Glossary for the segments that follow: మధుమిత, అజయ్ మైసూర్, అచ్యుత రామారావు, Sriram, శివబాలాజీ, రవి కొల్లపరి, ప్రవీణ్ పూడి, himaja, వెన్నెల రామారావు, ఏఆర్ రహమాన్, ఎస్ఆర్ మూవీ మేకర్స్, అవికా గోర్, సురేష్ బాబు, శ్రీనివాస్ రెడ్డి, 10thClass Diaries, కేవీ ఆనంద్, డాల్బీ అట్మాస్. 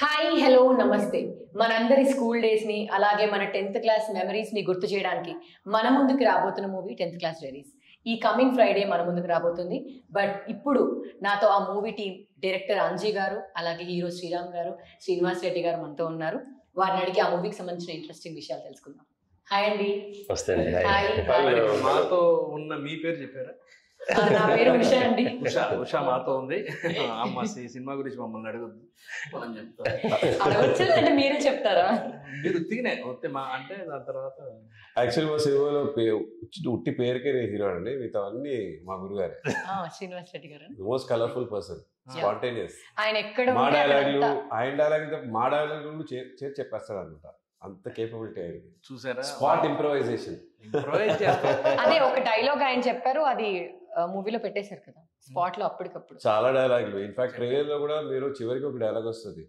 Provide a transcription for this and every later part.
Hi hello నమస్తే మనందరి school days ని అలాగే మన 10th క్లాస్ మెమరీస్ ని గుర్తు చేయడానికి మన ముందుకు రాబోతున్న మూవీ 10th క్లాస్ డైరీస్ ఈ కమింగ్ ఫ్రైడే మన ముందుకు రాబోతుంది బట్ ఇప్పుడు నాతో ఆ మూవీ టీం డైరెక్టర్ అంజీ గారు అలాగే హీరో శ్రీరామ్ గారు శ్రీనివాస్ రెడ్డి గారు మనతో ఉన్నారు వారిని అడిగి ఆ మూవీకి సంబంధించిన ఇంట్రెస్టింగ్ విషయాలు తెలుసుకుందాం హాయ్ అండి నమస్తే అండి మాతో ఉన్న మీ పేరు చెప్పారా నా పేరు ఉషా అండి ఉషా మాతో ఉంది అమ్మ సినిమా గురించి మమ్మల్ని అడగద్దు మనం చెప్తాం మీరే చెప్తారా మీరు ఉత్తిగానే అంటే దాని తర్వాత యాక్చువల్ మా సినిమాలో ఉట్టి పేరుకే హీరో అండి మిగతా అన్ని మా గురుగారే శ్రీనివాస్ రెడ్డి గారు మోస్ట్ కలర్ఫుల్ పర్సన్ స్పాంటేనియస్ ఆయన ఎక్కడ మా డైలాగులు ఆయన డైలాగ్ మా డైలాగులు చేసి చెప్పేస్తాడు అనమాట అంత కేపబిలిటీ అయింది చూసారా స్పాట్ ఇంప్రూవైజేషన్ అదే ఒక డైలాగ్ ఆయన చెప్పారు అది మూవీలో పెట్టేశారు కదా స్పాట్ లో అప్పటికప్పుడు చాలా డైలాగ్లు ఇన్ఫాక్ట్ ట్రైలర్ లో కూడా మీరు చివరికి ఒక డైలాగ్ వస్తుంది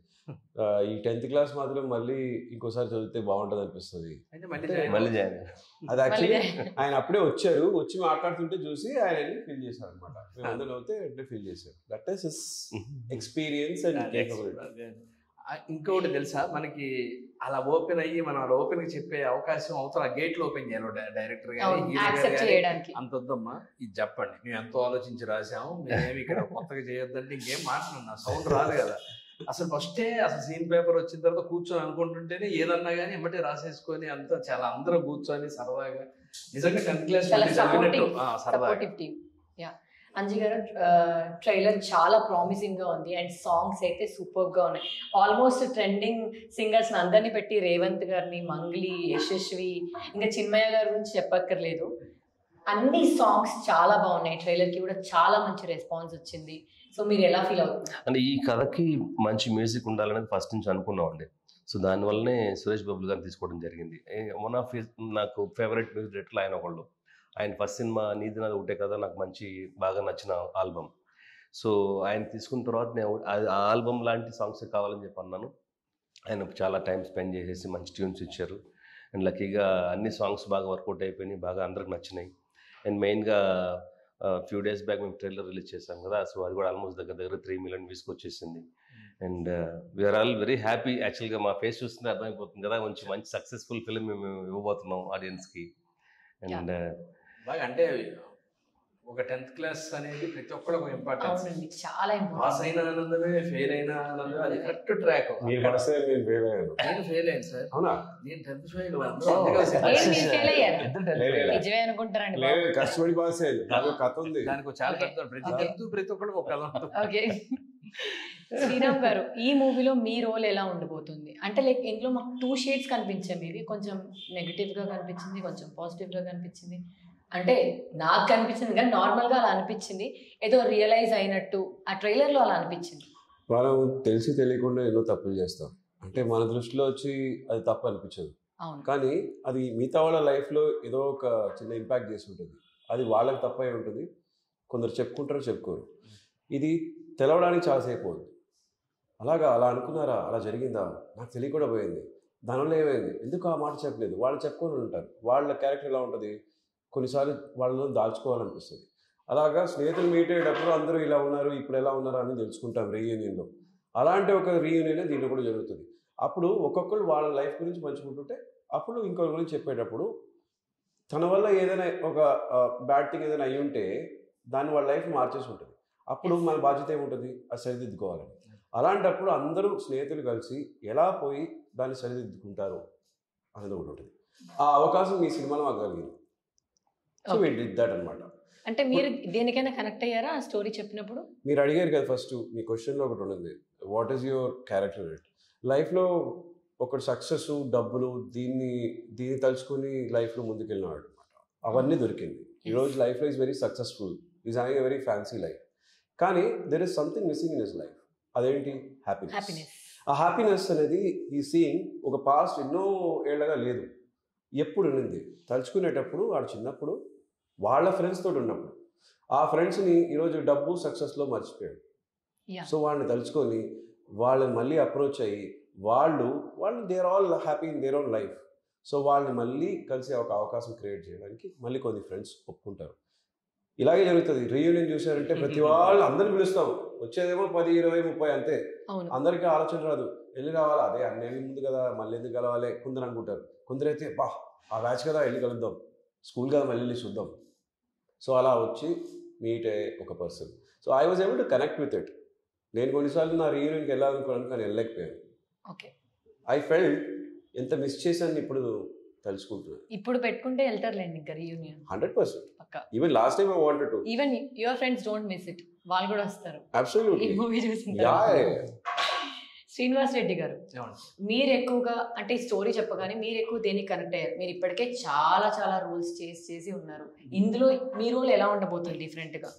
ఈ 10th క్లాస్ మాత్రం మళ్ళీ ఇంకోసారి చదివితే బాగుంటది అనిపిస్తుంది అది యాక్చువల్లీ ఆయన అప్పుడే వచ్చి మాట్లాడుతుంటే చూసి ఆయన ఫీల్ చేశారు అనమాట మేము అందులో అయితే ఫీల్ చేశారు that is his experience and capability ఇంకొకటి తెలుసా మనకి అలా ఓపెన్ అయ్యి మనం అలా ఓపెన్ గా చెప్పే అవకాశం అవుతా గేట్లు ఓపెన్ చేయాలి డైరెక్టర్ గా అంత వద్దమ్మా ఇది చెప్పండి మేము ఎంతో ఆలోచించి రాసాము మేమేమి ఇక్కడ కొత్తగా చేయొద్దంటే ఇంకేం మాట్లాడినా సౌండ్ రాదు కదా అసలు ఫస్టే అసలు సీన్ పేపర్ వచ్చిన తర్వాత కూర్చొని అనుకుంటుంటేనే ఏదన్నా కానీ ఎమ్మటే రాసేసుకొని అంతా చాలా అందరూ కూర్చొని సరదాగా నిజంగా 10th క్లాస్ సరదాగా అంజీ గారు ట్రైలర్ చాలా ప్రామిసింగ్ గా ఉంది అండ్ సాంగ్స్ అయితే సూపర్ గా ఉన్నాయి ఆల్మోస్ట్ ట్రెండింగ్ సింగర్స్ అందరినీ పెట్టి రేవంత్ గారిని మంగ్లీ యశస్వి ఇంకా చిన్మయ్య గారి గురించి చెప్పక్కర్లేదు అన్ని సాంగ్స్ చాలా బాగున్నాయి ట్రైలర్ కి కూడా చాలా మంచి రెస్పాన్స్ వచ్చింది సో మీరు ఎలా ఫీల్ అవుతున్నారు అంటే ఈ కథకి మంచి మ్యూజిక్ ఉండాలనేది ఫస్ట్ నుంచి అనుకున్నాం అండి సో దానివల్లనే సురేష్ బాబు గారిని తీసుకోవడం జరిగింది వన్ ఆఫ్ నాకు ఫేవరెట్ మ్యూజిక్ డైరెక్టర్ ఆయన ఒకళ్ళు ఆయన ఫస్ట్ సినిమా నీది నాది ఒకటే కదా నాకు మంచి బాగా నచ్చిన ఆల్బమ్ సో ఆయన తీసుకున్న తర్వాత నేను ఆ ఆల్బమ్ లాంటి సాంగ్స్ కావాలని చెప్పి అన్నాను ఆయన చాలా టైం స్పెండ్ చేసేసి మంచి ట్యూన్స్ ఇచ్చారు అండ్ లక్కీగా అన్ని సాంగ్స్ బాగా వర్కౌట్ అయిపోయినాయి బాగా అందరికి నచ్చినాయి అండ్ మెయిన్గా ఫ్యూ డేస్ బ్యాక్ మేము ట్రైలర్ రిలీజ్ చేసాం కదా సో అది కూడా ఆల్మోస్ట్ దగ్గర 3 million వ్యూస్ వచ్చేసింది and we're all very happy యాక్చువల్గా మా ఫేస్ చూస్తుంటే అర్థమైపోతుంది కదా కొంచెం మంచి సక్సెస్ఫుల్ ఫిలిం మేము ఇవ్వబోతున్నాం ఆడియన్స్కి అండ్ బాగా అంటే ఒక 10th క్లాస్ అనేది ప్రతి ఒక్కరు ఒక ఇంపార్టెన్స్ చాలా పాస్ అయిన ఆనందమే ఫెయిల్ అయిన ఆనందమే అది కరెక్ట్ ట్రాక్ నేను ఫెయిల్ అయ్యాను సార్ అవునా నేను 10th ఫెయిల్ అయ్యాను కష్టపడి పాస్ అయ్యాను కథ ఉంది దానికి చాలా ప్రతి ఒక్కరికి ఒక కథ ఉంటుంది శ్రీరామ్ గారు ఈ మూవీలో మీ రోల్ ఎలా ఉండబోతుంది అంటే లైక్ ఇందులో మాకు 2 shades కనిపించాయి మీవి కొంచెం నెగటివ్ గా కనిపించింది కొంచెం పాజిటివ్ గా కనిపించింది అంటే నాకు కనిపించింది కానీ నార్మల్గా అలా అనిపించింది ఏదో రియలైజ్ అయినట్టు ఆ ట్రైలర్లో అలా అనిపించింది మనం తెలిసి తెలియకుండా ఎన్నో తప్పులు చేస్తాం అంటే మన దృష్టిలో వచ్చి అది తప్పు అనిపించదు కానీ అది మిగతా వాళ్ళ లైఫ్లో ఏదో ఒక చిన్న ఇంపాక్ట్ చేసి ఉంటుంది అది వాళ్ళకి తప్పు అయి ఉంటుంది కొందరు చెప్పుకుంటారు చెప్పుకోరు ఇది తెలవడానికి చాలాసేపు అవుతుంది అలాగా అలా అనుకున్నారా అలా జరిగిందా నాకు తెలియకుండా పోయింది దానివల్ల ఏమైంది ఎందుకు ఆ మాట చెప్పలేదు వాళ్ళు చెప్పుకొని ఉంటారు వాళ్ళ క్యారెక్టర్ ఎలా ఉంటుంది కొన్నిసార్లు వాళ్ళని దాల్చుకోవాలనిపిస్తుంది అలాగా స్నేహితులు మీట్ అయ్యేటప్పుడు అందరూ ఇలా ఉన్నారు ఇప్పుడు ఎలా ఉన్నారు అని తెలుసుకుంటాం రీయూనియన్లో అలాంటి ఒక రీయూనియన్ దీంట్లో కూడా జరుగుతుంది అప్పుడు ఒక్కొక్కరు వాళ్ళ లైఫ్ గురించి పంచుకుంటుంటే అప్పుడు ఇంకొకరి గురించి చెప్పేటప్పుడు తన వల్ల ఏదైనా ఒక బ్యాడ్ థింగ్ ఏదైనా అయ్యి ఉంటే దాన్ని వాళ్ళ లైఫ్ మార్చేసి ఉంటుంది అప్పుడు మన బాధ్యత ఏముంటుంది అది సరిదిద్దుకోవాలని అలాంటప్పుడు అందరూ స్నేహితులు కలిసి ఎలా పోయి దాన్ని సరిదిద్దుకుంటారు అనేది ఒకటి ఉంటుంది ఆ అవకాశం ఈ సినిమాలో మాకు కలిగింది అంటే మీరు దేనికైనా కనెక్ట్ అయ్యారా ఆ స్టోరీ చెప్పినప్పుడు మీరు అడిగారు కదా ఫస్ట్ మీ క్వశ్చన్లో ఒకటి ఉన్నది వాట్ ఈస్ యువర్ క్యారెక్టర్ లైఫ్లో ఒకటి సక్సెస్ డబ్బులు దీన్ని తలుచుకుని లైఫ్లో ముందుకెళ్ళినాడు అనమాట అవన్నీ దొరికింది ఈరోజు లైఫ్లో is very successful is having a very fancy life కానీ there is something missing in his life అదేంటి హ్యాపీనెస్ ఆ హ్యాపీనెస్ అనేది ఈ సీన్ ఒక పాస్ట్ ఎన్నో ఏళ్ళగా లేదు ఎప్పుడు ఉండింది తలుచుకునేటప్పుడు వాడు చిన్నప్పుడు వాళ్ళ ఫ్రెండ్స్ తోటి ఉన్నప్పుడు ఆ ఫ్రెండ్స్ని ఈరోజు డబ్బు సక్సెస్లో మర్చిపోయాడు సో వాళ్ళని తలుచుకొని వాళ్ళని మళ్ళీ అప్రోచ్ అయ్యి వాళ్ళు they're all happy in their own life so వాళ్ళని మళ్ళీ కలిసి ఒక అవకాశం క్రియేట్ చేయడానికి మళ్ళీ కొన్ని ఫ్రెండ్స్ ఒప్పుకుంటారు ఇలాగే జరుగుతుంది రీయూనియన్ చూసారంటే ప్రతి వాళ్ళు అందరిని పిలుస్తాం వచ్చేదేమో 10, 20, 30 అంతే అందరికీ ఆలోచన రాదు వెళ్ళి రావాలా, అదే అన్నీ ముందు కదా మళ్ళీ ఎందుకు కలవాలి కొందరు అనుకుంటారు. కొందరైతే బా ఆ బ్యాచ్ కదా వెళ్ళి కలుద్దాం, స్కూల్ కదా మళ్ళీ వెళ్ళి చూద్దాం. సో అలా వచ్చి మీట్ అయ్యే ఒక person. So I was able to connect with it. నేను కొన్నిసార్లు నా రీయూనియన్కి వెళ్ళాలనుకోవడానికి కానీ వెళ్ళలేకపోయాను. ఓకే, ఐ ఫెల్ట్ ఎంత మిస్ చేశాను ఇప్పుడు తెలుసుకుంటున్నాను. ఇప్పుడు పెట్టుకుంటే వెళ్తారులేండి ఇంకా reunion 100%. Even last time I wanted to, even your friends don't miss it, వాళ్ళు కూడా వస్తారు. అబ్సల్యూట్లీ. ఈ మూవీ చూసిన శ్రీనివాస్ రెడ్డి గారు, మీరు ఎక్కువగా అంటే ఈ స్టోరీ చెప్పగానే మీరు ఎక్కువ దేనికి కనెక్ట్ అయ్యారు? మీరు ఇప్పటికే చాలా చాలా రోల్స్ చేసి ఉన్నారు, ఇందులో మీ రోల్ ఎలా ఉండబోతుంది డిఫరెంట్ గా?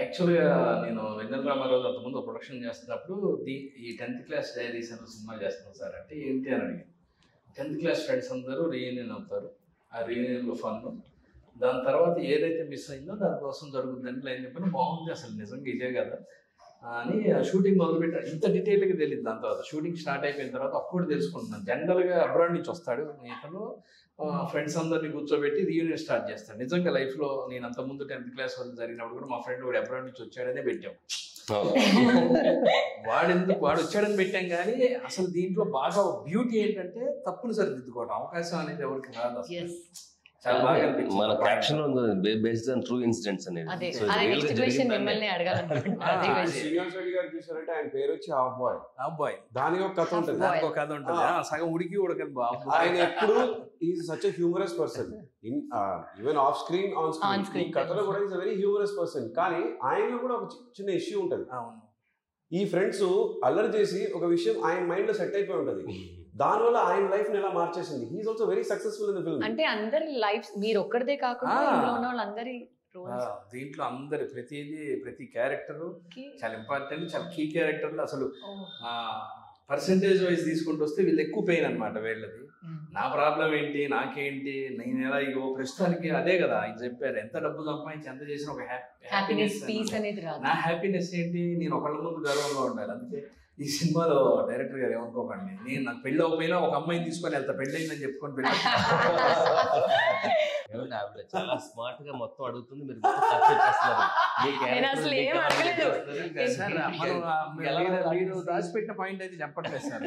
యాక్చువల్గా నేను వెన్నెల రామారావు అంతకుముందు ప్రొడక్షన్ చేస్తున్నప్పుడు ఈ 10th Class Diaries అనే సినిమా చేస్తున్నాను సార్ అంటే ఏంటి అని అడిగాను. 10th Class ఫ్రెండ్స్ అందరూ రీయూనియన్ అవుతారు, ఆ రీయూనియన్లో ఫన్, దాని తర్వాత ఏదైతే మిస్ అయిందో దానికోసం జరుగుతుందని లైన్ చెప్పిన బాగుంది అసలు నిజంగా ఇదే కదా అని షూటింగ్ మొదలుపెట్టాను. ఇంత డీటెయిల్గా తెలియదు. దాని తర్వాత షూటింగ్ స్టార్ట్ అయిపోయిన తర్వాత అప్పుడు తెలుసుకుంటున్నాను. జనరల్గా అబ్రాడ్ నుంచి వస్తాడు ఇతను, ఫ్రెండ్స్ అందరినీ కూర్చోబెట్టి రీయూనియన్ స్టార్ట్ చేస్తాడు. నిజంగా లైఫ్లో నేను అంతకుముందు 10th Class వాళ్ళు జరిగినప్పుడు కూడా మా ఫ్రెండ్ వాడు అబ్రాడ్ నుంచి వచ్చాడనే పెట్టాం. వాడు వచ్చాడని పెట్టాం కానీ అసలు దీంట్లో బాగా బ్యూటీ ఏంటంటే తప్పుని సరిదిద్దుకోవడం, అవకాశం అనేది ఎవరికి రాదు. కానీ ఆయనలో కూడా ఒక చిన్న ఇష్యూ ఉంటది. ఈ ఫ్రెండ్స్ అల్లరి చేసి ఒక విషయం ఆయన మైండ్ లో సెట్ అయిపోయి ఉంటది, దానివల్ల ఆయన లైఫ్ ని ఎలా మార్చేసింది. He is also very successful in the film. అంటే అందరి లైఫ్స్ మీరు ఒక్కడే కాకుండా ఇందులో ఉన్న వాళ్ళందరి రోల్స్, దీంట్లో అందరి ప్రతి క్యారెక్టర్ చాలా ఇంపార్టెంట్, చాలా కీ క్యారెక్టర్లు. అసలు పర్సెంటేజ్ వైజ్ తీసుకుంటూ వస్తే వీళ్ళు ఎక్కువ పెయిన్ అనమాట వీళ్ళది. నా ప్రాబ్లం ఏంటి, నాకేంటి, నేను ఎలా ఇగో ప్రస్తుతానికి అదే కదా ఆయన చెప్పారు, ఎంత డబ్బు సంపాదించి ఎంత చేసిన ఒక హ్యాపీనెస్, నా హ్యాపీనెస్ ఏంటి, నేను ఒకళ్ళ ముందు గర్వంగా ఉండాలి. అందుకే ఈ సినిమాలో డైరెక్టర్ గారు ఏమనుకోకండి, నేను నాకు పెళ్ళి అయిపోయినా ఒక అమ్మాయిని తీసుకొని వెళ్తా, పెళ్ళి అయిందని చెప్పుకొని పెళ్ళి. ఆవిడ చాలా స్మార్ట్ గా మొత్తం అడుగుతుంది, మీరు దాచిపెట్టిన పాయింట్ అయితే చెప్పట్లేదు సార్.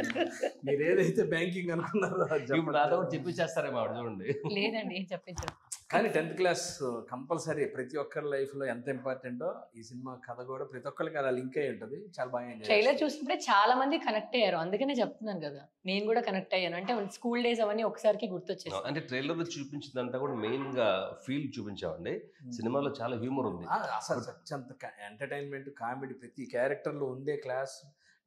మీరు ఏదైతే బ్యాంకింగ్ అనుకున్నారో ఇప్పుడు చెప్పించేస్తారేమో ఆవిడ, చూడండి. లేదండి చెప్పించారు. కానీ 10th Class కంపల్సరీ ప్రతి ఒక్కరి లైఫ్ లో ఎంత ఇంపార్టెంటో ఈ సినిమా కథ కూడా ప్రతి ఒక్కరికి అలా లింక్ అయి ఉంటుంది. చాలా బాగా ట్రైలర్ చూసినప్పుడే చాలా మంది కనెక్ట్ అయ్యారు, అందుకనే చెప్తున్నాను కదా నేను కూడా కనెక్ట్ అయ్యాను. అంటే స్కూల్ డేస్ అవన్నీ ఒకసారి గుర్తొచ్చాయి. అంటే ట్రైలర్ లో చూపించిందంటే కూడా మెయిన్ గా ఫీల్ చూపించామండి. సినిమాలో చాలా హ్యూమర్ ఉంది, ఎంటర్టైన్మెంట్, కామెడీ, ప్రతి క్యారెక్టర్ లో ఉండే క్లాస్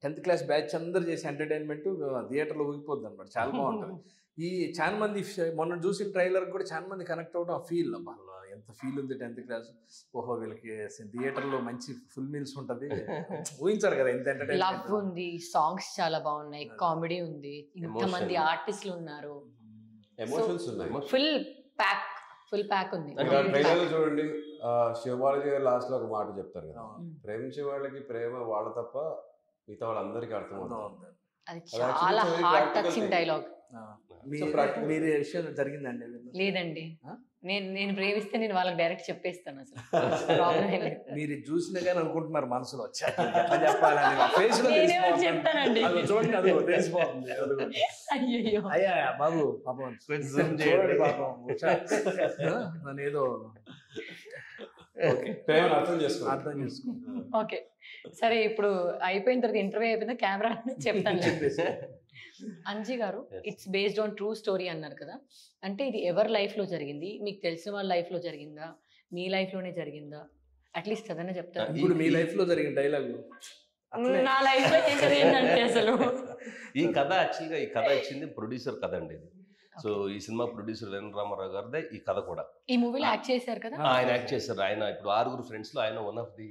10th Class బ్యాచ్ అందరు చేసే ఎంటర్టైన్మెంట్ థియేటర్లో ఊగిపోద్ది అనమాట. చాలా బాగుంటుంది. ఈ చాలా మంది మొన్న చూసిన ట్రైలర్ కూడా చాలా మంది కనెక్ట్ అవ్వడం, ఆ ఫీల్ వాళ్ళ ఎంత ఫీల్ ఉంది 10th Class. ఓహో వీళ్ళకి థియేటర్లో మంచి ఫుల్ మీల్స్ ఉంటుంది, ఊహించారు కదా ఎంత ఎంటర్టైన్మెంట్. లవ్ ఉంది, సాంగ్స్ చాలా బాగున్నాయి, కామెడీ ఉంది, ఇంతమంది ఆర్టిస్టులు ఉన్నారు, ఎమోషన్స్ ఉన్నాయి, ఫుల్ ప్యాక్ ఉంది. చూడండి శివబాలాజీ గారు లాస్ట్ లో ఒక మాట చెప్తారు కదా, ప్రేమించే వాళ్ళకి ప్రేమ వాళ్ళ తప్ప మిగతా వాళ్ళందరికీ అర్థమవుతుంది. లేదండి నేను ప్రేమిస్తే నేను వాళ్ళకి డైరెక్ట్ చెప్పేస్తాను, అసలు మీరు చూసినా కానీ అనుకుంటున్నారు మనసులో చెప్తానండి. అయ్యో అయ్యా బాబు పాపం పాపం ఏదో ఓకే సరే. ఇప్పుడు అయిపోయిన తర్వాత ఇంటర్వ్యూ అయిపోయింది, కెమెరా చెప్తాను. Anji garu, it's based on true story అన్నారు కదా, అంటే ఇది ఎవరి లైఫ్ లో జరిగింది? మీకు తెలిసిన వాళ్ళ లైఫ్ లో జరిగిందా, మీ లైఫ్ లోనే జరిగిందా? అట్లీస్ట్ అదన్నా చెప్తారు. ఇప్పుడు మీ లైఫ్ లో జరిగిన డైలాగ్ నా లైఫ్ లో జరిగిందంటే అసలు ఈ కథ యాక్చువల్గా ఈ కథ ఇచ్చింది ప్రొడ్యూసర్ కథ అండి. సో ఈ సినిమా ప్రొడ్యూసర్ ఎన్ రామారావు గారిదే ఈ కథ కూడా. ఈ మూవీలో యాక్ట్ చేశారు కదా ఆయన, యాక్ట్ చేశారు ఆయన. ఇప్పుడు 6 ఫ్రెండ్స్ లో ఆయన one of the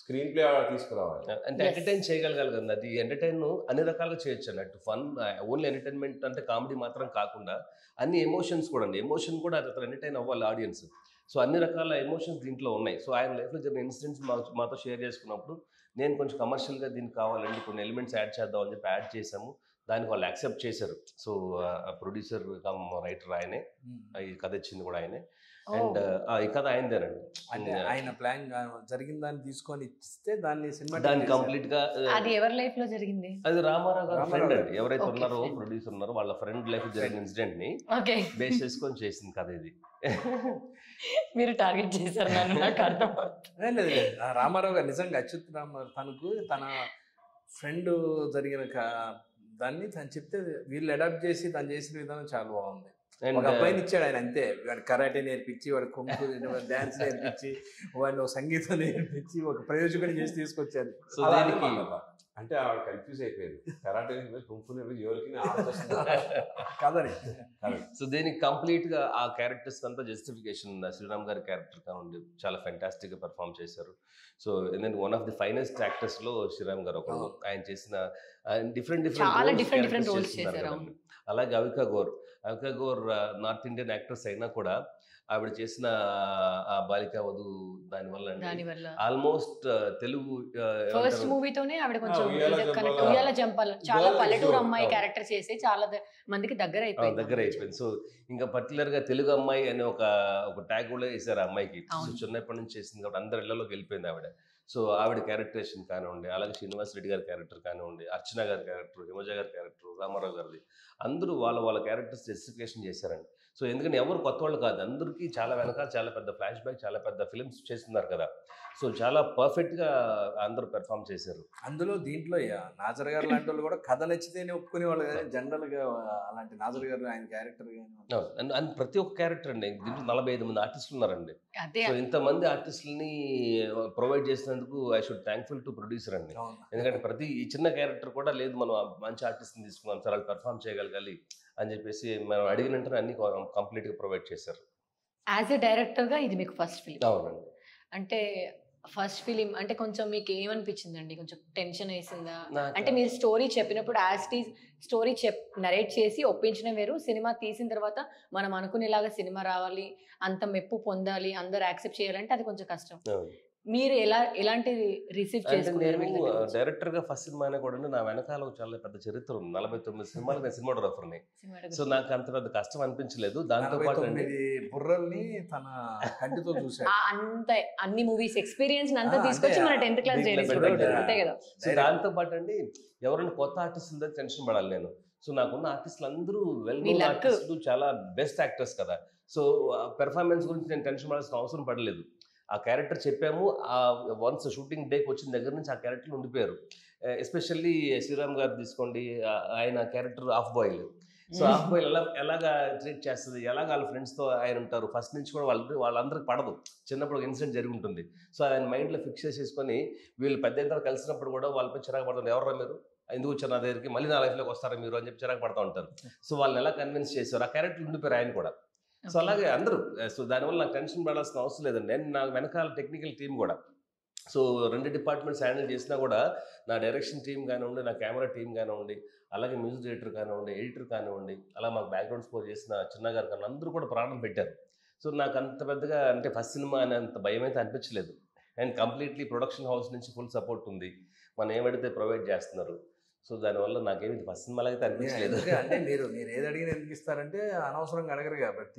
screenplay and yes. entertain cheyagalaganu adi entertain nu anni rakaluga cheyochu annattu fun only entertainment ante comedy matram kaakunda anni emotions kuda andi emotion kuda atatra entertain avval audience so anni rakala emotions deentlo unnai so I am life lo jarina incidents maato share chesukunnappudu nenu konచెం commercial ga deen kavalandi konni elements add cheddam ani cheppi add chesamu దానికి వాళ్ళు accept చేశారు. So producer cum writer ఆయనే, ఈ కథ ఇచ్చింది కూడా ఆయనే, అండ్ ఈ కథ ఆయనదేనండి. అంటే ఆయన ప్లాన్ జరిగిన దాన్ని తీసుకొని ఇస్తే దాన్ని సినిమా దాన్ని కంప్లీట్ గా అది ఎవరి లైఫ్ లో జరిగింది, అది రామారావు ఫ్రెండ్ అండి, ఎవరైతే ఉన్నారో ప్రొడ్యూసర్ ఉన్నారో వాళ్ళ ఫ్రెండ్ లైఫ్ జరిగిన ఇన్సిడెంట్ ని బేస్ చేసుకొని చేసింది కథ ఇది. మీరు టార్గెట్ చేశారు నన్ను, నాకు అర్థం లేదు. రామారావు గారు నిజంగా అచ్యుత్ రామారావు తనకు తన ఫ్రెండ్ జరిగిన దాన్ని తను చెప్తే వీళ్ళు అడాప్ట్ చేసి తను చేసిన విధానం చాలా బాగుంది. ఒక అబ్బాయిని ఇచ్చాడు ఆయన, అంతే, వాడు కరాటే నేర్పించి, వాడు కొంగు డాన్స్ నేర్పించి, వాడిని సంగీతం నేర్పించి ఒక ప్రయోజకుడు చేసి తీసుకొచ్చారు. సో దానికి అంటే ఆవిడ కన్ఫ్యూజ్ అయిపోయింది, కరాటే సో దీనికి కంప్లీట్ గా ఆ క్యారెక్టర్స్ అంతా జస్టిఫికేషన్ ఉంది. శ్రీరామ్ గారి క్యారెక్టర్ కానివ్వండి చాలా ఫెంటాస్టిక్ గా పర్ఫామ్ చేశారు. సో నేను one of the finest actors లో శ్రీరామ్ గారు ఒకరు, ఆయన చేసిన డిఫరెంట్ డిఫరెంట్ రోల్స్ చేశారు. అలాగే అవికా గోర్, అవికా గోర్ north Indian actors అయినా కూడా ఆవిడ చేసిన ఆ బాలిక వధు దానివల్ల ఆల్మోస్ట్ తెలుగు ఫస్ట్ మూవీతోనే ఆవిడ కొంచెం ఉయ్యాల జంపాల చాలా పల్లెటూరు అమ్మాయి క్యారెక్టర్ చేసి చాలా మందికి దగ్గర అయిపోయింది. సో ఇంకా పర్టికులర్ గా తెలుగు అమ్మాయి అనే ఒక ట్యాగ్ కూడా వేసారు ఆ అమ్మాయికి. సో చిన్నప్పటి నుంచి చేసింది కాబట్టి అందరి ఇళ్లలోకి వెళ్ళిపోయింది ఆవిడ. సో ఆవిడ క్యారెక్టరేషన్ కానివ్వండి, అలాగే శ్రీనివాస్ రెడ్డి గారి క్యారెక్టర్ కానివ్వండి, అర్చన గారి క్యారెక్టర్, హిమజ గారి క్యారెక్టర్, రామారావు గారిది, అందరూ వాళ్ళ క్యారెక్టర్స్ జస్టిఫికేషన్ చేశారండి. సో ఎందుకంటే ఎవరు కొత్త వాళ్ళు కాదు, అందరికీ చాలా వెనకాల చాలా పెద్ద ఫ్లాష్ బ్యాక్, చాలా పెద్ద ఫిల్మ్స్ చేస్తున్నారు కదా. సో చాలా పర్ఫెక్ట్ గా అందరూ పెర్ఫామ్ చేశారు అందులో. దీంట్లో నాజర్ గారు లాంటి వాళ్ళు కూడా కథ నచ్చితేనే ఒప్పుకునే వాళ్ళు, జనరల్ గా అలాంటి నాజర్ గారు ఆయన క్యారెక్టర్ కానీ ప్రతి ఒక్క క్యారెక్టర్ అండి. దీంట్లో 45 మంది ఆర్టిస్టులు ఉన్నారండి. సో ఇంతమంది ఆర్టిస్టులని ప్రొవైడ్ చేసినందుకు I should thankful to producer అండి. ఎందుకంటే ప్రతి ఈ చిన్న క్యారెక్టర్ కూడా లేదు, మనం మంచి ఆర్టిస్ట్ని తీసుకున్నాం సార్, వాళ్ళు పెర్ఫామ్ చేయగలగాలి అని చెప్పేసి మనం అడిగినంటే అన్ని కంప్లీట్ గా ప్రొవైడ్ చేశారు. యాజ్ ఎ డైరెక్టర్ గా ఇది మీకు ఫస్ట్ ఫిలిం? అవునండి. అంటే ఫస్ట్ ఫిలిం అంటే కొంచెం మీకు ఏమనిపించింది అండి? కొంచెం టెన్షన్ వేసిందా? అంటే మీరు స్టోరీ చెప్పినప్పుడు యాజ్ టీజ్ స్టోరీ నరేట్ చేసి ఒప్పించిన వేరు, సినిమా తీసిన తర్వాత మనం అనుకునేలాగా సినిమా రావాలి, అంత మెప్పు పొందాలి, అందరు యాక్సెప్ట్ చేయాలంటే అది కొంచెం కష్టం. మీరు ఎలాంటిది రిసీవ్ చేసుకున్నారు? డైరెక్టర్ గా ఫస్ట్ సినిమా అయినా కూడా నా వెనకాల చాలా పెద్ద చరిత్ర ఉంది. 49 సినిమాలు నేను సినిమాటోగ్రాఫర్ని. సో నాకు అంత పెద్ద కష్టం అనిపించలేదు. దాంతో పాటు అంతే అన్ని మూవీస్ ఎక్స్పీరియన్స్ అంతా తీసుకొచ్చి మన 10th క్లాస్ డైరీస్. దాంతో పాటు అండి ఎవరైనా కొత్త ఆర్టిస్ట్ ఉందో టెన్షన్ పడాలి నేను. సో నాకున్న ఆర్టిస్టులు అందరూ వెల్ నోన్ ఆర్టిస్టులు, చాలా బెస్ట్ యాక్టర్స్ కదా. సో పెర్ఫార్మెన్స్ గురించి నేను టెన్షన్ పడాల్సిన అవసరం పడలేదు. ఆ క్యారెక్టర్ చెప్పాము, ఆ వన్స్ షూటింగ్ డేకి వచ్చిన దగ్గర నుంచి ఆ క్యారెక్టర్లు ఉండిపోయారు. ఎస్పెషల్లీ శ్రీరామ్ గారు తీసుకోండి, ఆయన character of boy. So of boy ఎలాగా ట్రీట్ చేస్తుంది, ఎలాగ వాళ్ళ ఫ్రెండ్స్తో ఆయన ఉంటారు, ఫస్ట్ నుంచి కూడా వాళ్ళందరికి పడదు. చిన్నప్పుడు ఒక ఇన్సిడెంట్ జరిగి ఉంటుంది. సో ఆయన మైండ్లో ఫిక్స్ చేసుకొని వీళ్ళు పెద్ద కలిసినప్పుడు కూడా వాళ్ళపై చిరాకు పడుతుంది. ఎవరన్నా మీరు ఎందుకు వచ్చారు నా దగ్గరికి, మళ్ళీ నా లైఫ్లోకి వస్తారా మీరు అని చెప్పి చిరాకు పడుతూ ఉంటారు. సో వాళ్ళని ఎలా కన్విన్స్ చేశారు, ఆ క్యారెక్టర్ ఉండిపోయారు ఆయన కూడా. సో అలాగే అందరూ. సో దానివల్ల నాకు టెన్షన్ పడాల్సిన అవసరం లేదండి. నేను నా వెనకాల టెక్నికల్ టీం కూడా, సో 2 డిపార్ట్మెంట్స్ హ్యాండిల్ చేసినా కూడా నా డైరెక్షన్ టీం కానివ్వండి, నా కెమెరా టీం కానివ్వండి, అలాగే మ్యూజిక్ డైరెక్టర్ కానివ్వండి, ఎడిటర్ కానివ్వండి, అలా మాకు బ్యాక్గ్రౌండ్ స్కోర్ చేసిన చిన్న గారు కానీ అందరూ కూడా ప్రాణం పెట్టారు. సో నాకు అంత పెద్దగా అంటే ఫస్ట్ సినిమా అనే అంత భయం అయితే అనిపించలేదు. అండ్ కంప్లీట్లీ ప్రొడక్షన్ హౌస్ నుంచి ఫుల్ సపోర్ట్ ఉంది, మనం ఏమైతే ప్రొవైడ్ చేస్తున్నారు. సో దానివల్ల నాకేమి ఫస్ట్ సినిమాలో అయితే అనిపించలేదు. అంటే మీరు ఏది అడిగినా ఎందుకిస్తారంటే అనవసరంగా అడగరు కాబట్టి.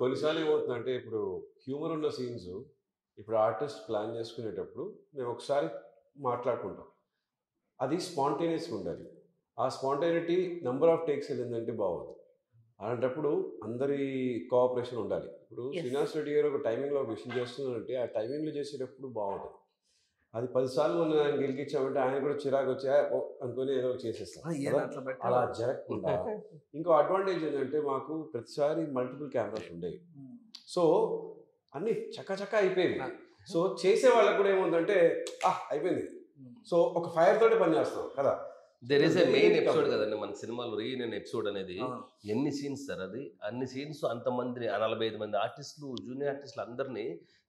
కొన్నిసార్లు ఏమవుతుందంటే ఇప్పుడు హ్యూమర్ ఉన్న సీన్స్ ఇప్పుడు ఆర్టిస్ట్ ప్లాన్ చేసుకునేటప్పుడు మేము ఒకసారి మాట్లాడుకుంటాం, అది స్పాంటేనియస్గా ఉండాలి. ఆ స్పాంటేనిటీ నెంబర్ ఆఫ్ టేక్స్ వెళ్ళిందంటే బాగోదు. అలాంటప్పుడు అందరి కోఆపరేషన్ ఉండాలి. ఇప్పుడు శ్రీనివాస్ రెడ్డి గారు ఒక టైమింగ్లో ఒక విషయం చేస్తున్నారంటే ఆ టైమింగ్లో చేసేటప్పుడు బాగుంటుంది. అది 10 సార్లు మనం ఆయన గెలికించామంటే ఆయన కూడా చిరాకు వచ్చా అనుకుని ఏదో చేసేస్తాం. అలా జరగకుండా ఇంకో అడ్వాంటేజ్ ఏంటంటే మాకు ప్రతిసారి మల్టిపుల్ కెమెరాస్ ఉండేవి. సో అన్ని చక్కచక్క అయిపోయింది. సో చేసే వాళ్ళకు కూడా ఏముందంటే అయిపోయింది, సో ఒక ఫైర్ తోటే పనిచేస్తాం కదా. There is a main episode కదండి మన సినిమాలో రీయూనియన్ ఎపిసోడ్ అనేది. ఎన్ని సీన్స్ సార్ అది, అన్ని సీన్స్ అంతమంది 45 మంది ఆర్టిస్టులు, జూనియర్ ఆర్టిస్టులు అందరినీ.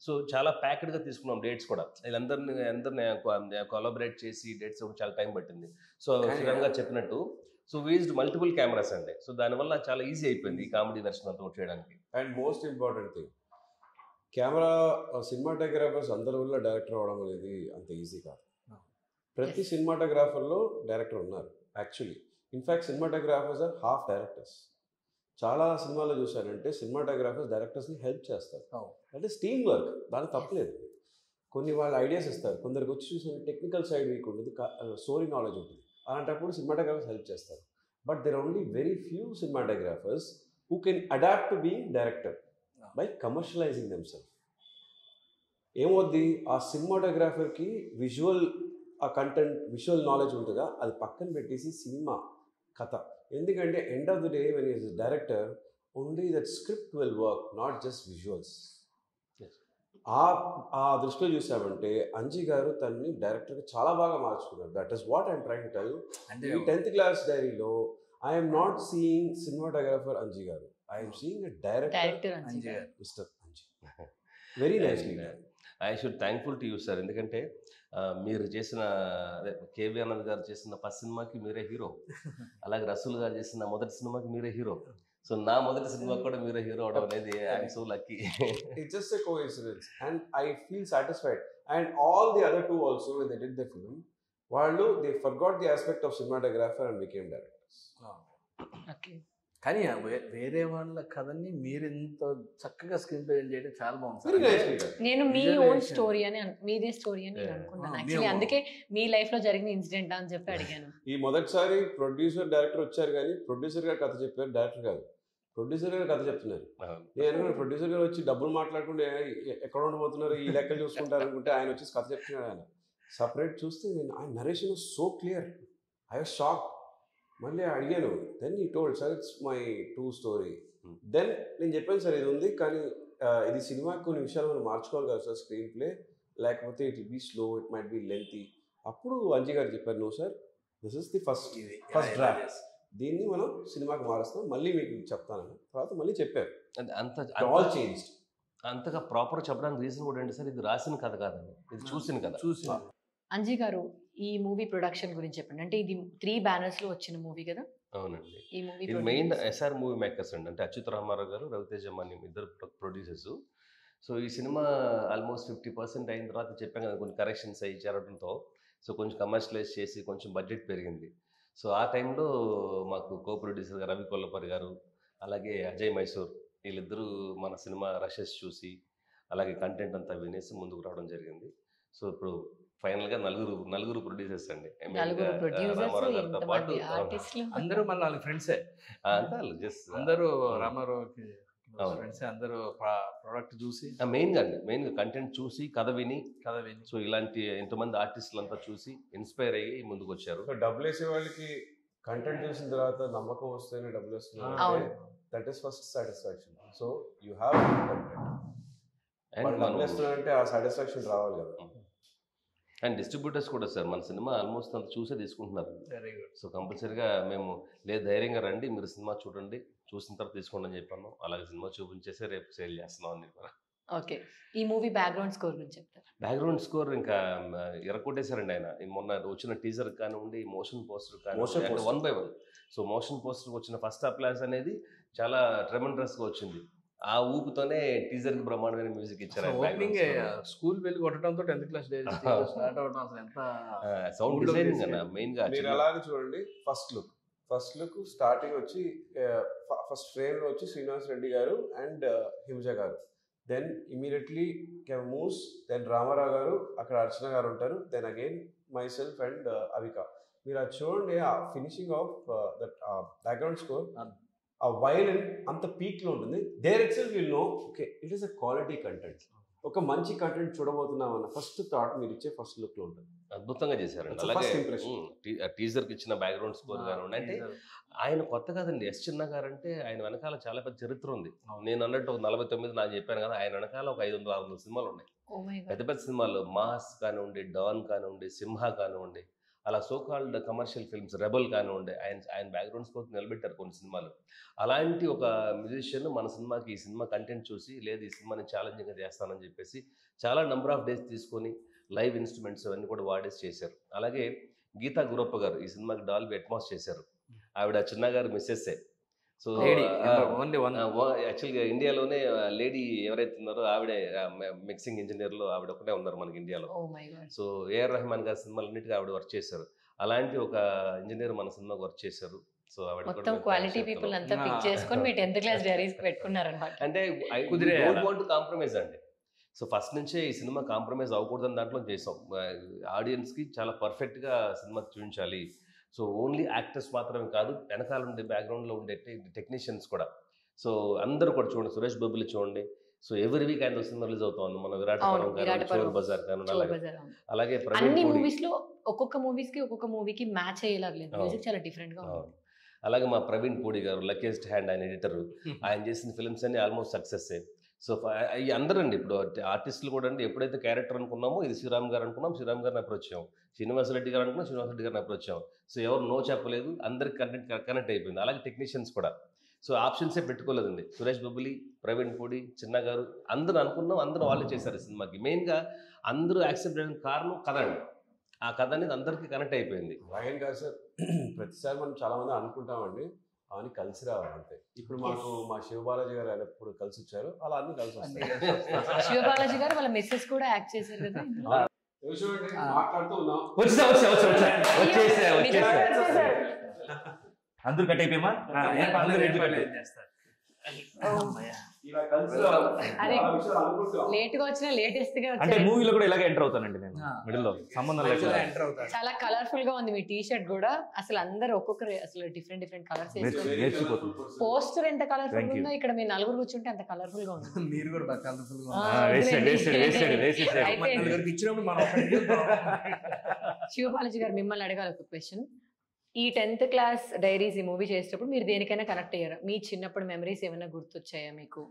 సో చాలా ప్యాక్డ్గా తీసుకున్నాం డేట్స్ కూడా, వీళ్ళందరినీ కొలాబరేట్ చేసి డేట్స్ చాలా టైం పట్టింది. సో శ్రీరామ్ గారు చెప్పినట్టు సో వీజ్డ్ మల్టిపుల్ కెమెరాస్ అండి. సో దానివల్ల చాలా ఈజీ అయిపోయింది ఈ కామెడీ దర్శనంతో చేయడానికి. And most important thing, camera cinematographers అందరి వల్ల డైరెక్టర్ అవడం అనేది అంత ఈజీ కాదు. ప్రతి సినిమాటోగ్రాఫర్లో డైరెక్టర్ ఉన్నారు actually. In fact cinematographers are half directors. చాలా సినిమాల్లో చూశారంటే సినిమాటోగ్రాఫర్స్ డైరెక్టర్స్ని హెల్ప్ చేస్తారు, అంటే టీమ్ వర్క్, దానికి తప్పలేదు. కొన్ని వాళ్ళ ఐడియాస్ ఇస్తారు, కొందరికి వచ్చి చూసిన టెక్నికల్ సైడ్ వీక్ ఉంటుంది, స్టోరీ నాలెడ్జ్ ఉంటుంది. అలాంటప్పుడు సినిమాటోగ్రాఫర్స్ హెల్ప్ చేస్తారు. But there are only very few cinematographers who can adapt to being director by commercialising themselves. ఏమవుద్ది, ఆ సినిమాటోగ్రాఫర్కి విజువల్ ఆ కంటెంట్ విజువల్ నాలెడ్జ్ ఉంటుందా, అది పక్కన పెట్టేసి సినిమా కథ. ఎందుకంటే end of the day when is director only that script will work, not just visuals. ఆ దృష్టిలో చూసామంటే అంజీ గారు తనని డైరెక్టర్కి చాలా బాగా మార్చుకున్నారు. That is what I'm trying to tell. ఈ 10th Class డైరీలో I'm not seeing cinematographer Anji garu, I'm seeing a director mister Anji. Very nicely. I should thankful to you sir, ఎందుకంటే మీరు చేసిన అదే కేవీ ఆనంద్ గారు చేసిన ఫస్ట్ సినిమాకి మీరే హీరో, అలాగే రసూల్ గారు చేసిన మొదటి సినిమాకి మీరే హీరో. సో నా మొదటి సినిమా కూడా మీరే హీరో అవడం అనేది I'm so lucky. It's just a coincidence and I feel satisfied. And all the other two also when they did the film వాళ్ళు they forgot the aspect of cinematographer and became directors. Okay, కానీ వేరే వాళ్ళ కథని మీరు ఇంత చక్కగా screen present చేయడం చాలా బాగుంది. నేను మీ ఓన్ స్టోరీ అని, మీదే స్టోరీ అని అనుకున్నాను యాక్చువల్లీ, అందుకే మీ లైఫ్ లో జరిగిన ఇన్సిడెంట్ అని చెప్పి అడిగాను. ఈ మొదటిసారి ప్రొడ్యూసర్ డైరెక్టర్ వచ్చారు, కానీ ప్రొడ్యూసర్ గారు కథ చెప్పారు, డైరెక్టర్ కాదు. ప్రొడ్యూసర్ గారు కథ చెప్తున్నారు. నేను ప్రొడ్యూసర్ గారు వచ్చి డబ్బులు మాట్లాడుకుంటే ఎక్కడ ఉండిపోతున్నారు, ఈ లెక్కలు చూసుకుంటారు అనుకుంటే ఆయన వచ్చేసి కథ చెప్తున్నాడు. ఆయన సపరేట్ చూస్తే నేను ఆయన narration so clear, I was shock. మళ్ళీ అడిగాను, then he told sir it's my two story. Then నేను చెప్పాను సార్ ఇది ఉంది, కానీ ఇది సినిమాకి కొన్ని విషయాలు మనం మార్చుకోవాలి కదా సార్, స్క్రీన్ ప్లే లేకపోతే it will be slow, it might be lengthy. అప్పుడు అంజీ గారు చెప్పారు, no sir this is the first draft, దీన్ని మనం సినిమాకి మారుస్తాం, మళ్ళీ మీకు చెప్తాను తర్వాత మళ్ళీ చెప్పారు. All changed. అంతగా ప్రాపర్ చెప్పడానికి రీజన్ కూడా ఏంటి సార్, ఇది రాసిన కథ కాదండి, ఇది చూసిన కథ. చూసిన అంజీ గారు ఈ మూవీ ప్రొడక్షన్ గురించి చెప్పండి. అంటే ఇది 3 బ్యానర్స్ లో వచ్చిన మూవీ కదా? అవునండి. ఈ movie main ఎస్ఆర్ మూవీ మేకర్స్ అండి, అంటే అచ్యుత రామారావు, రవితేజ్ యమానిం ఇద్దరు ప్రొడ్యూసర్స్. సో ఈ సినిమా ఆల్మోస్ట్ 50% అయిన తర్వాత చెప్పాను కదా, కొన్ని కరెక్షన్స్ అయ్యి చేరడంతో సో కొంచెం కమర్షియలైజ్ చేసి కొంచెం బడ్జెట్ పెరిగింది. సో ఆ టైంలో మాకు కో ప్రొడ్యూసర్గా రవి కొల్లపరి గారు, అలాగే అజయ్ మైసూర్, వీళ్ళిద్దరూ మన సినిమా రషెస్ చూసి అలాగే కంటెంట్ అంతా వినేసి ముందుకు రావడం జరిగింది. సో ఇప్పుడు ఫైనల్ గా నలుగురు ప్రొడ్యూసర్స్ అండి, రామారావు గారితో పాటు అందరూ మన 4 ఫ్రెండ్సే, అందరూ రామారావుకి ఫ్రెండ్సే. అందరూ ప్రోడక్ట్ చూసి మెయిన్ గా కంటెంట్ చూసి కథ విని సో ఇలాంటి ఎంతమంది ఆర్టిస్టులు అంతా చూసి ఇన్స్పైర్ అయ్యి ముందుకు వచ్చారు. డబ్బులు వేసే వాళ్ళకి కంటెంట్ చూసిన తర్వాత నమ్మకం వస్తేనే డబ్బులు వస్తున్నాయి. That is first satisfaction. So you have content and డబ్బులు వస్తున్నారంటే ఆ సాటిస్ఫాక్షన్ రావాలి కదా. అండ్ డిస్ట్రిబ్యూటర్స్ కూడా సార్ మన సినిమా ఆల్మోస్ట్ అంత చూసే తీసుకుంటున్నారు. సో కంపల్సరీగా మేము లేదు ధైర్యంగా రండి, మీరు సినిమా చూడండి, చూసిన తర్వాత తీసుకోండి అని చెప్పాను. అలాగే సినిమా చూపించేసి రేపు సేల్ చేస్తున్నాం అని చెప్పాను. ఓకే, ఈ మూవీ బ్యాక్గ్రౌండ్ స్కోర్ గురించి చెప్తారు. బ్యాక్గ్రౌండ్ స్కోర్ ఇంకా ఎరకొట్టేశారండి ఆయన. మొన్న వచ్చిన టీజర్ కానివ్వండి, మోషన్ పోస్టర్ కానివ్వండి, 1 by 1. సో మోషన్ పోస్టర్ వచ్చిన ఫస్ట్ అప్లాస్ అనేది చాలా ట్రెమెండస్గా వచ్చింది. ఆ ఊపుతోనే టీజర్ కి బ్రహ్మాండమైన మ్యూజిక్ ఇచ్చారు. స్కూల్ వెళ్ళి కొట్టడంతో 10th Class డైరీస్ స్టార్ట్ అవడం అసలు ఎంత సౌండ్ డిజైనింగ్ అన్న. మెయిన్ గా మీరు అలాగే చూడండి, ఫస్ట్ లుక్ స్టార్టింగ్ వచ్చి ఫస్ట్ ఫ్రేమ్ లో వచ్చి శ్రీనివాస్ రెడ్డి గారు అండ్ హిమజగారు, దెన్ ఇమీడియట్లీ కవమూస్, దెన్ రామారావు గారు, అక్కడ అర్చన గారు ఉంటారు, then again myself and Avika. మీరు అది చూడండి, ఆ finishing of that background score, ఆ వైలెన్ అంత పీక్లో ఉంటుంది. There itself you know okay it is a quality content. ఒక మంచి కంటెంట్ చూడబోతున్నాం అన్న ఫస్ట్ థాట్ మీరు ఇచ్చే ఫస్ట్ లుక్ లో ఉంటుంది. అద్భుతంగా చేశారండి. అలాగే టీజర్ కి ఇచ్చిన బ్యాక్గ్రౌండ్ స్కోర్ కానివ్వండి, అంటే ఆయన కొత్త కాదండి. ఎస్ చిన్న గారు అంటే ఆయన వెనకాల చాలా పెద్ద చరిత్ర ఉంది. నేను అన్నట్టు 49 నాకు చెప్పాను కదా, ఆయన వెనకాల ఒక 500-600 సినిమాలు ఉన్నాయి, పెద్ద పెద్ద సినిమాలు. మాస్ కానివ్వండి, డాన్ కానివ్వండి, సింహ కానివ్వండి, అలా so called commercial films Rebel కానీ ఉండే ఆయన బ్యాక్గ్రౌండ్ స్కోర్ నిలబెట్టారు కొన్ని సినిమాలు. అలాంటి ఒక మ్యూజిషియన్ మన సినిమాకి ఈ సినిమా కంటెంట్ చూసి లేదు ఈ సినిమాని ఛాలెంజింగ్గా చేస్తానని చెప్పేసి చాలా నెంబర్ ఆఫ్ డేస్ తీసుకొని లైవ్ ఇన్స్ట్రుమెంట్స్ అవన్నీ కూడా వాడేసి చేశారు. అలాగే గీతా గురుపగారు ఈ సినిమాకి డాల్బీ అట్మాస్ చేశారు. ఆవిడ చిన్నగారు మిస్సెస్సే. సో ఓన్లీ వన్ యాక్చువల్గా ఇండియాలోనే లేడీ ఎవరైతే ఉన్నారో ఆవిడే మిక్సింగ్ ఇంజనీర్లో ఆవిడ ఒకటే ఉన్నారు మనకి ఇండియాలో. సో ఏఆర్ రహమాన్ గారి సినిమాలన్నిటికీ ఆవిడ వర్క్ చేశారు. అలాంటి ఒక ఇంజనీర్ మన సినిమాకి వర్క్ చేశారు. సో మొత్తం క్వాలిటీ పీపుల్ అంతా పిక్ చేసుకొని మీ 10th క్లాస్ డైరీస్ పెట్టుకున్నారన్నమాట. అంటే I don't want to compromise అండి. సో ఫస్ట్ నుంచే ఈ సినిమా కాంప్రమైజ్ అవ్వకూడదని దాంట్లో చేసాం. ఆడియన్స్కి చాలా పర్ఫెక్ట్గా సినిమా చూపించాలి. సో ఓన్లీ యాక్టర్స్ మాత్రమే కాదు, వెనకాల ఉండే బ్యాక్గ్రౌండ్లో ఉండే టెక్నీషియన్స్ కూడా. సో అందరూ కూడా చూడండి, సురేష్ బాబులు చూడండి. సో ఎవ్రీ వీక్ ఆయన సినిమా రిలీజ్ అవుతా ఉంది మన విరాట్ పర్వం, చోర్ బజార్ కానీ అలాగే అన్ని మూవీస్ లో ఒక్కొక్క మూవీస్ కి ఒక్కొక్క మూవీకి మ్యాచ్ అయ్యేలాగలేదు. మ్యూజిక్ చాలా డిఫరెంట్ గా ఉంది. అలాగే మా ప్రవీణ్ పూడి గారు లక్కీస్ట్ హ్యాండ్ ఆయన ఎడిటర్, ఆయన చేసిన ఫిల్మ్స్ అన్ని ఆల్మోస్ట్ సక్సెస్. సో అవి అందరూ అండి ఇప్పుడు ఆర్టిస్టులు కూడా అండి. ఎప్పుడైతే క్యారెక్టర్ అనుకున్నామో ఇది శ్రీరామ్ గారు అనుకున్నాం, శ్రీరామ్ గారిని అప్రోచ్ అయ్యాం. శ్రీనివాస్ రెడ్డి గారు అనుకున్నాం, శ్రీనివాస్ రెడ్డి గారిని అప్రోచ్ అయ్యాం. సో ఎవరు నో చెప్పలేదు, అందరికి కనెక్ట్ అయిపోయింది. అలాగే టెక్నీషియన్స్ కూడా. సో ఆప్షన్సే పెట్టుకోలేదండి. సురేష్ బబులి, ప్రవీణ్ పూడి, చిన్న గారు అందరూ అనుకున్నాం, అందరూ వాళ్ళు చేశారు సినిమాకి. మెయిన్గా అందరూ యాక్సెప్ట్ చేయడం కారణం కథ అండి. ఆ కథ అనేది అందరికీ కనెక్ట్ అయిపోయింది. అలాగే కాదు సార్, ప్రతిసారి మనం చాలామంది అనుకుంటామండి అవన్నీ కలిసి రావాలి అంటే. ఇప్పుడు మాకు మా శివబాలాజీ గారు ఆయన ఇప్పుడు కలిసి వచ్చారు, అలా అన్ని కలిసి వస్తారు. శివబాలాజీ గారు వాళ్ళ మెసేజ్ కూడా యాక్ట్ చేశారు కదా. అందరూ కట్ అయిపోయామా? మూవీలో కూడా ఇలాగే ఎంటర్ అవుతానండి నేను. మిడిల్ లో సంబంధం లేకుండా ఎంటర్ అవుతా. చాలా కలర్ఫుల్ గా ఉంది మీ టీ షర్ట్ కూడా. అసలు అందరు ఒక్కొక్కరు అసలు డిఫరెంట్ డిఫరెంట్ కలర్స్ వేసుకుంటారు. పోస్టర్ ఎంత కలర్ఫుల్ ఉందో ఇక్కడ మీరు నలుగురు కూర్చుంటే అంత కలర్ఫుల్ గా ఉంది. మీరు కూడా బాగా కలర్ఫుల్ గా ఉన్నారు. శివబాలాజీ గారు మిమ్మల్ని అడగాలి ఒక క్వశ్చన్. ఈ 10th క్లాస్ డైరీస్ ఈ మూవీ చేసేటప్పుడు మీరు దేనికైనా కనెక్ట్ అయ్యారా? మీ చిన్నప్పుడు మెమరీస్ ఏమైనా గుర్తొచ్చాయా మీకు?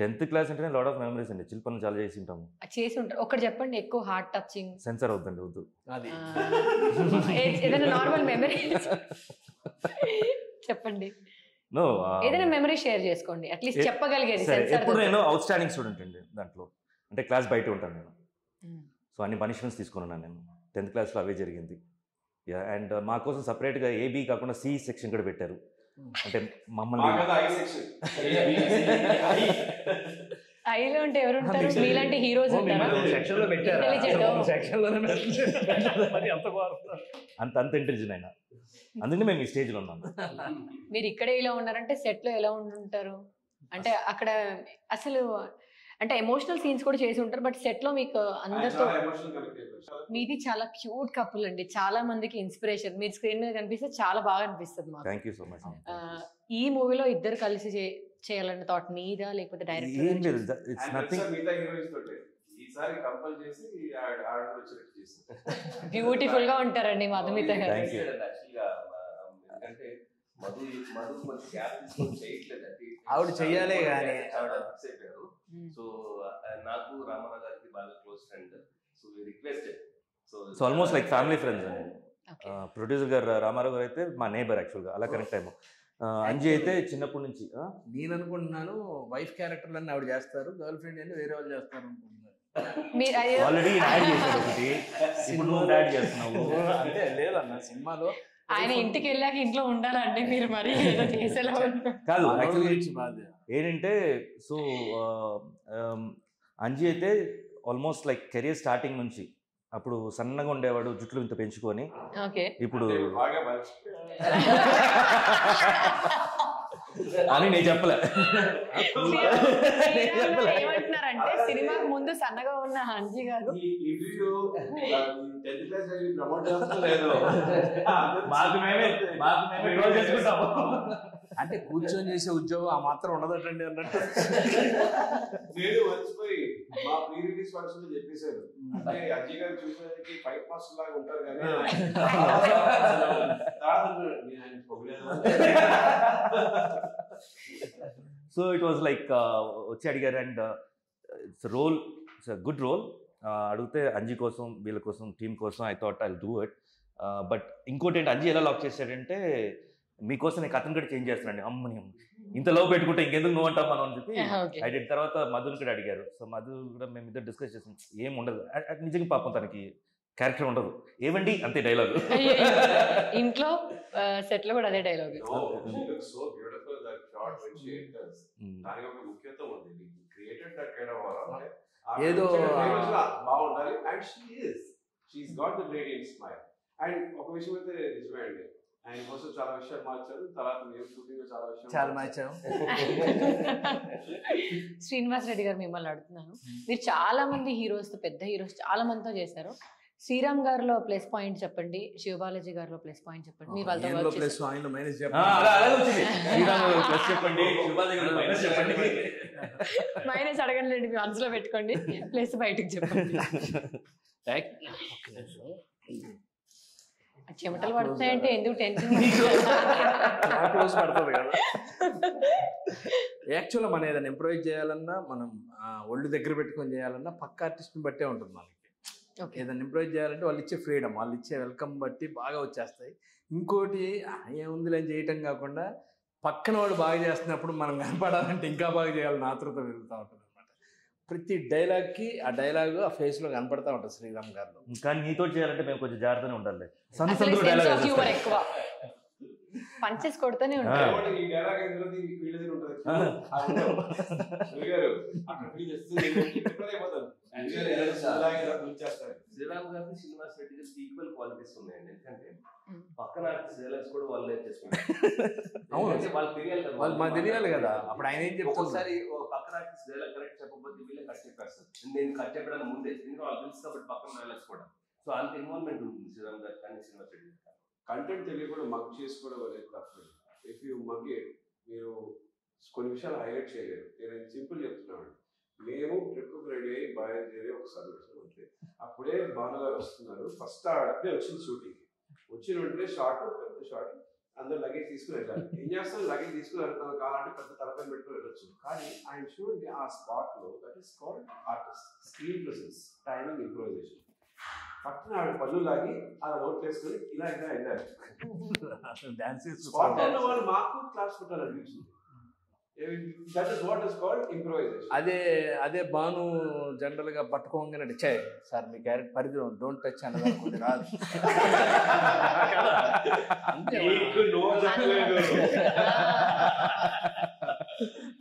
10th క్లాస్ అంటే లాట్ ఆఫ్ మెమరీస్ అండి. చిల్ పనులు చాలా చేసి ఉంటాము. చేసి ఉంటారు. ఒకటి చెప్పండి, ఎక్కువ హార్ట్ టచింగ్. సెన్సర్ అవుతుంది, వద్దు. ఏదైనా నార్మల్ మెమరీ చెప్పండి. ఏదైనా మెమరీ షేర్ చేసుకోండి, అట్లీస్ట్ చెప్పగలిగేది. ఎప్పుడు నేను అవుట్ స్టాండింగ్ స్టూడెంట్ అండి దాంట్లో. అంటే క్లాస్ బయట ఉంటాను నేను. సో అన్ని పనిష్మెంట్స్ తీసుకున్నాను నేను 10th క్లాస్లో. అవే జరిగింది. అండ్ మా కోసం సపరేట్గా ఏబీ కాకుండా సి సెక్షన్ కూడా పెట్టారు. అంటే మమ్మల్ని అంత ఇంటెలిజెంట్ అయినా అందుకే మేము ఈ స్టేజ్లో ఉన్నాము. మీరు ఇక్కడే ఇలా ఉన్నారంటే సెట్లో ఎలా ఉంటారు? అంటే అక్కడ అసలు అంటే ఎమోషనల్ సీన్స్ కూడా చేసి ఉంటారు, బట్ సెట్ లో మీకు అందరితో మీది చాలా క్యూట్ కపుల్ అండి. చాలా మందికి ఇన్స్పిరేషన్. మీరు స్క్రీన్ మీద కనిపిస్తే చాలా బాగా అనిపిస్తుంది మాకు. Thank you so much. ఈ మూవీలో ఇద్దరు కలిసి చేయాలన్న థాట్ మీదా లేకపోతే డైరెక్టర్? బ్యూటిఫుల్ గా ఉంటారండి మధుమిత గారు. ఆవిడ చెయ్యాలే కానీ ఆవిడ ఫిక్స్ అయిపోయారు. సో నాకు రామరాగారికి బాగా close friend. So requested, so almost like family friends అండి. ప్రొడ్యూసర్ గారు రామారావు గారు అయితే మా నేబర్ యాక్చువల్గా, అలా కనెక్ట్ అయ్యాము. అంజీ అయితే చిన్నప్పటి నుంచి నేను అనుకుంటున్నాను వైఫ్ క్యారెక్టర్లన్నీ ఆవిడ చేస్తారు, గర్ల్ ఫ్రెండ్ అని వేరే వాళ్ళు చేస్తారు అనుకుంటున్నాను. ఆల్రెడీ యాడ్ చేశారు ఒకటి, ఇప్పుడు యాడ్ చేస్తున్నావు అంటే లేదన్న సినిమాలో. ఆయన ఇంటికి వెళ్ళాక ఇంట్లో ఉండాలంటే మీరు మరి కాదు. ఏంటంటే సో అంజీ అయితే ఆల్మోస్ట్ లైక్ కెరియర్ స్టార్టింగ్ నుంచి అప్పుడు సన్నగా ఉండేవాడు, జుట్లు ఇంత పెంచుకొని. ఇప్పుడు అని నేను చెప్పలే. ఏమంటున్నారంటే సినిమాకు ముందు సన్నగా ఉన్న అంజీ గారు అంటే కూర్చొని చేసే ఉద్యోగం ఆ మాత్రం ఉండదటండి అన్నట్టు. నేను మర్చిపోయి మా ప్రీ రిలీజ్ ఫంక్షన్ లో చెప్పేశారు, అంటే అజయ్ గారు చూసేదానికి 5 మార్క్స్ లాగా ఉంటారు కానీ సో ఇట్ వాజ్ లైక్ వచ్చి అడిగారు. And it's role, it's good role. అడిగితే అంజీ కోసం వీళ్ళ కోసం టీమ్ కోసం I thought I do it. But ఇంకోటి ఏంటి, అంజీ ఎలా లాక్ చేశాడంటే మీకోసం నేను కథను కూడా చేంజ్ చేస్తున్నాను, అమ్మని అమ్మ ఇంత లవ్ పెట్టుకుంటే ఇంకెందుకు నువ్వు అంటాం మనం అని చెప్పి అడిగిన తర్వాత మధుని కూడా అడిగారు. సో మధు కూడా మేము ఇద్దరు డిస్కస్ చేసాం, ఏం ఉండదు నిజంగా పాపం తనకి క్యారెక్టర్ ఉండదు, ఏమండి అంతే డైలాగ్, ఇంట్లో సెట్ లో కూడా అదే డైలాగ్. ఏదో బాగుండాలి and she's got the radiant smile. And ఒక విషయం అయితే నిజమే అండి, ఆయన కోసం చాలా విషయాలు మార్చారు, తర్వాత మీరు షూటింగ్ లో చాలా విషయాలు చాలా మార్చాము. శ్రీనివాస్ రెడ్డి గారు మిమ్మల్ని అడుగుతున్నాను, మీరు చాలా మంది హీరోస్ తో పెద్ద హీరోస్ చాలా మందితో చేశారు, శ్రీరామ్ గారిలో ప్లస్ పాయింట్ చెప్పండి, శివబాలాజీ గారిలో ప్లస్ పాయింట్ చెప్పండి, మీరు వాళ్ళతో మైనస్ అడగండి, మీ మనసులో పెట్టుకోండి, ప్లస్ బయటకు చెప్పండి. చెమటలు పడుతున్నాయంటే ఎందుకు టెన్షన్ పడుతుంది కదా. యాక్చువల్గా మనం ఏదైనా ఇంప్రూవైజ్ చేయాలన్నా, మనం ఒళ్ళు దగ్గర పెట్టుకొని చేయాలన్నా పక్క ఆర్టిస్ట్ని బట్టే ఉంటుంది. మనకి ఏదైనా ఇంప్రూవైజ్ చేయాలంటే వాళ్ళు ఇచ్చే ఫ్రీడమ్, వాళ్ళు ఇచ్చే వెల్కమ్ బట్టి బాగా వచ్చేస్తాయి. ఇంకోటి ఏముంది లేని చేయటం కాకుండా పక్కన వాళ్ళు బాగా చేస్తున్నప్పుడు మనం కనపడాలంటే ఇంకా బాగా చేయాలని ఆతృత పెరుగుతూ ఉంటుంది. ప్రతి డైలాగ్కి ఆ డైలాగ్ ఆ ఫేస్ లో కనపడతా ఉంటుంది శ్రీరామ్ గారిలో. కానీ నీతో చేయాలంటే మేము కొంచెం జాగ్రత్తగా ఉండాలి, పంచెస్ కొడుతూనే ఉంటారు. శ్రీరామ్ గారికి శ్రీనివాస్ రెడ్డి గారికి ఈక్వల్ క్వాలిటీస్ ఉన్నాయండి, ఎందుకంటే పక్కన డైలాగ్స్ కూడా వాళ్ళు నేర్చేసుకున్నారు, వాళ్ళు తెలియాలి కదా, వాళ్ళు తెలియాలి కదా. అప్పుడు ఆయన ఏం చెప్పారు, ఒకసారి పక్కన డైలాగ్ కరెక్ట్ చెప్పకపోతే వీళ్ళే కట్ చెప్పేస్తారు, నేను కట్ చెప్పడానికి ముందే వాళ్ళు తెలుసు కాబట్టి పక్కన డైలాగ్స్ కూడా. సో అంత ఇన్వాల్వ్మెంట్ ఉంటుంది శ్రీరామ్ గారికి కానీ శ్రీనివాస్ రెడ్డి గారికి. కంటెంట్ తెలియకుండా మగ్ చేసుకోవడం అనేది తప్పదు. ఇఫ్ యూ మగ్ ఇట్, మీరు కొన్ని విషయాలు హైలైట్ చేయలేరు. నేను సింపుల్ చెప్తున్నాను, మేము ట్రిప్కు రెడీ అయ్యి బాలాజీ గారి ఒక సందర్శనం ఉంటుంది, అప్పుడే బాలుగారు వస్తున్నారు. ఫస్ట్ అప్పుడే వచ్చింది షూటింగ్, వచ్చిన వెంటనే షార్ట్ పెద్ద షార్ట్, అందరు లగేజ్ తీసుకుని వెళ్ళాలి. ఏం చేస్తాం, లగేజ్ తీసుకుని వెళ్తాం కావాలంటే పెద్ద తలపై పెట్టుకుని వెళ్ళొచ్చు, కానీ ఆయన చూడండి ఆ స్పాట్ లో, that is called artist, screen presence, timing, improvisation. పక్కన ఆవిడ పళ్ళు లాగి అలా నోట్ వేసుకుని ఇలా ఇలా వెళ్ళారు. వాళ్ళు మాకు క్లాస్ కొట్టాలి అనిపించింది. అదే అదే బాను జనరల్ గా పట్టుకోగానే వచ్చాయి సార్ మీ క్యారెక్టర్ పరిధిలో డోంట్ టచ్ అన్నది రాదు.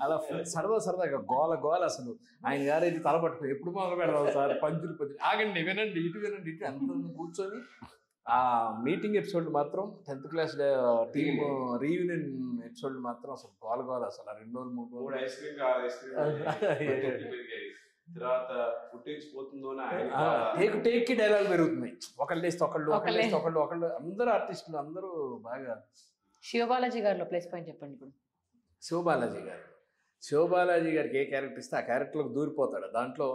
అలా సరదాగా గోల గోల అసలు ఆయన గారైతే తల పట్టుకో ఎప్పుడు మొదలు పెడదాం సార్, పంచులు పంచులు ఆగండి, వినండి ఇటు వినండి ఇటు అంత కూర్చొని. ఆ మీటింగ్ ఎపిసోడ్ మాత్రం 10th class team reunion episode మాత్రం అసలు గోల గోల, అసలు 2 రోజులు 3 రోజులు ఐస్ క్రీమ్ తర్వాత ఫుటేజ్ పోతుందో టేక్ డైలాగ్ పెరుగుతున్నాయి, ఒకళ్ళు అందరూ ఆర్టిస్టులు అందరూ బాగా. శివబాలాజీ గారిలో ప్లస్ పాయింట్ చెప్పండి. ఇప్పుడు శివబాలాజీ గారికి ఏ క్యారెక్టర్ ఇస్తే ఆ క్యారెక్టర్లోకి దూరిపోతాడు. దాంట్లో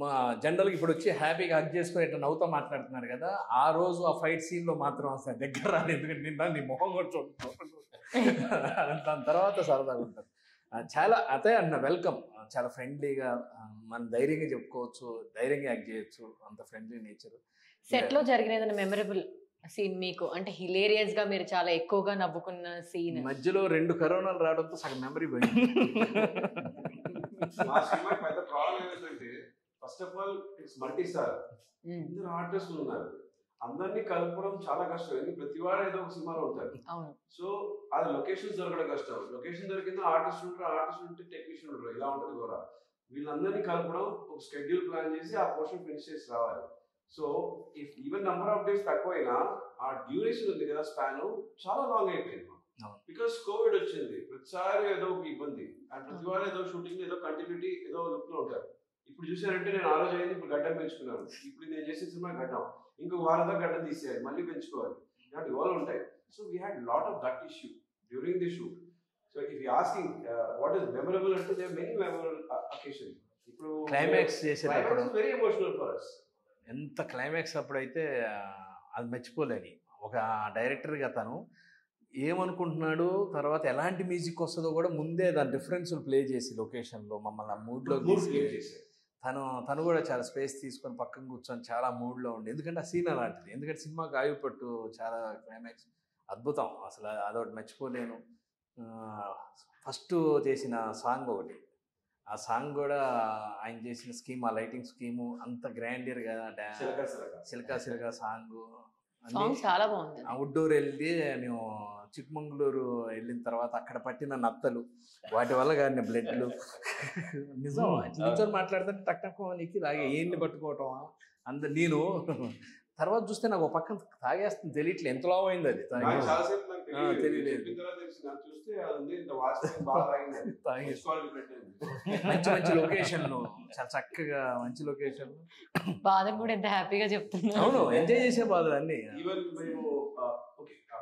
మా జనరల్గా ఇప్పుడు వచ్చి హ్యాపీగా హక్ చేసుకుని ఇట్లా నవ్వుతో మాట్లాడుతున్నారు కదా, ఆ రోజు ఆ ఫైట్ సీన్లో మాత్రం అసలు దగ్గర రాదు, ఎందుకంటే నిన్న నీ మొహం కూడా చూడటం. దాని తర్వాత సరదాగా ఉంటారు చాలా. అదే అన్న వెల్కమ్, చాలా ఫ్రెండ్లీగా మనం ధైర్యంగా చెప్పుకోవచ్చు, ధైర్యంగా యాక్ట్ చేయొచ్చు, అంత ఫ్రెండ్లీ నేచర్. సెట్లో జరిగిన ఏదైనా మెమరబుల్ సీన్ మీకు అంటే హిలేరియస్ గా మీరు చాలా ఎక్కువగా నవ్వుకున్న సీన్? మధ్యలో 2 కరోనాలు రావడంతో సగం మెమరీ పోయింది. పెద్ద ప్రాబ్లం ఏంటంటే first of all it's multi star, ఇద్దరు ఆర్టిస్టులు ఉన్నారు, అందరినీ కలపడం చాలా కష్టం, ఎందుకంటే ప్రతి వాడు ఏదో ఒక సినిమాలో ఉంటారు. సో అది లొకేషన్స్ దొరకడం కష్టం, లొకేషన్ దొరికిందో ఆర్టిస్ట్ ఉంటారు, ఆర్టిస్ట్ ఉంటే టెక్నీషియన్ ఉంటారు, ఇలా ఉంటుంది కూడా. వీళ్ళందరినీ కలపడం ఒక షెడ్యూల్ ప్లాన్ చేసి ఆ పోర్షన్ ఫినిష్ చేసి రావాలి. So if even number of days తక్కువైనా ఆ డ్యూరేషన్ ఉంది కదా స్పాన్ చాలా లాంగ్ అయిపోయింది, బికాస్ కోవిడ్ వచ్చింది, ప్రతిసారి ఏదో ఒక ఇబ్బంది, అండ్ ప్రతి వారు ఏదో షూటింగ్ ఏదో కంటిన్యూటీ ఏదో లుక్ లో ఉంటారు. ఇప్పుడు చూసారంటే నేను ఆ రోజు అయింది, ఇప్పుడు గడ్డం పెంచుకున్నాను, ఇప్పుడు నేను చేసే సినిమా గడ్డం, ఇంకొక వారంతా గడ్డం తీసేయాలి, మళ్ళీ పెంచుకోవాలి, ఇలాంటి ఇవాళ ఉంటాయి. So we had lot of that issue during the shoot. So if you asking what is memorable అంటే they are many memorable occasion. ఇప్పుడు క్లైమాక్స్ చేసేటప్పుడు వెరీ ఎమోషనల్ ఫర్ అస్, ఎంత క్లైమాక్స్ అప్పుడైతే అది మర్చిపోలేని ఒక డైరెక్టర్గా తను ఏమనుకుంటున్నాడు, తర్వాత ఎలాంటి మ్యూజిక్ వస్తుందో కూడా ముందే దాని డిఫరెన్స్లు ప్లే చేసి లొకేషన్లో మమ్మల్ని ఆ మూడ్లో ప్లే చేసి తను కూడా చాలా స్పేస్ తీసుకొని పక్కన కూర్చొని చాలా మూడ్లో ఉండి, ఎందుకంటే ఆ సీన్ అలాంటిది. ఎందుకంటే సినిమా గాయపట్టు చాలా క్లైమాక్స్ అద్భుతం, అసలు అదొకటి మర్చిపోలేను. ఫస్ట్ చేసిన సాంగ్ ఒకటి, ఆ సాంగ్ కూడా ఆయన చేసిన స్కీమ్, ఆ లైటింగ్ స్కీము అంత గ్రాండియర్గా డ్యాన్స్ సిల్కా సిల్కా సాంగ్ చాలా బాగుంది. అవుట్డోర్ వెళ్ళి మేము చిక్మంగళూరు వెళ్ళిన తర్వాత అక్కడ పట్టిన నత్తలు, వాటి వల్ల కానీ బ్లడ్లు నిజం నిజం మాట్లాడితే టక్కి లాగే ఏంటి పట్టుకోవటం అంత. నేను తర్వాత చూస్తే నాకు ఒక పక్కన తాగేస్తుంది, తెలియట్లే ఎంత లావు అయింది అది, మంచి మంచి లొకేషన్లు, చాలా చక్కగా మంచి లొకేషన్లు. బాధ కూడా ఎంత హ్యాపీగా చెప్తున్నా, అవును ఎంజాయ్ చేసే బాధలు అన్ని.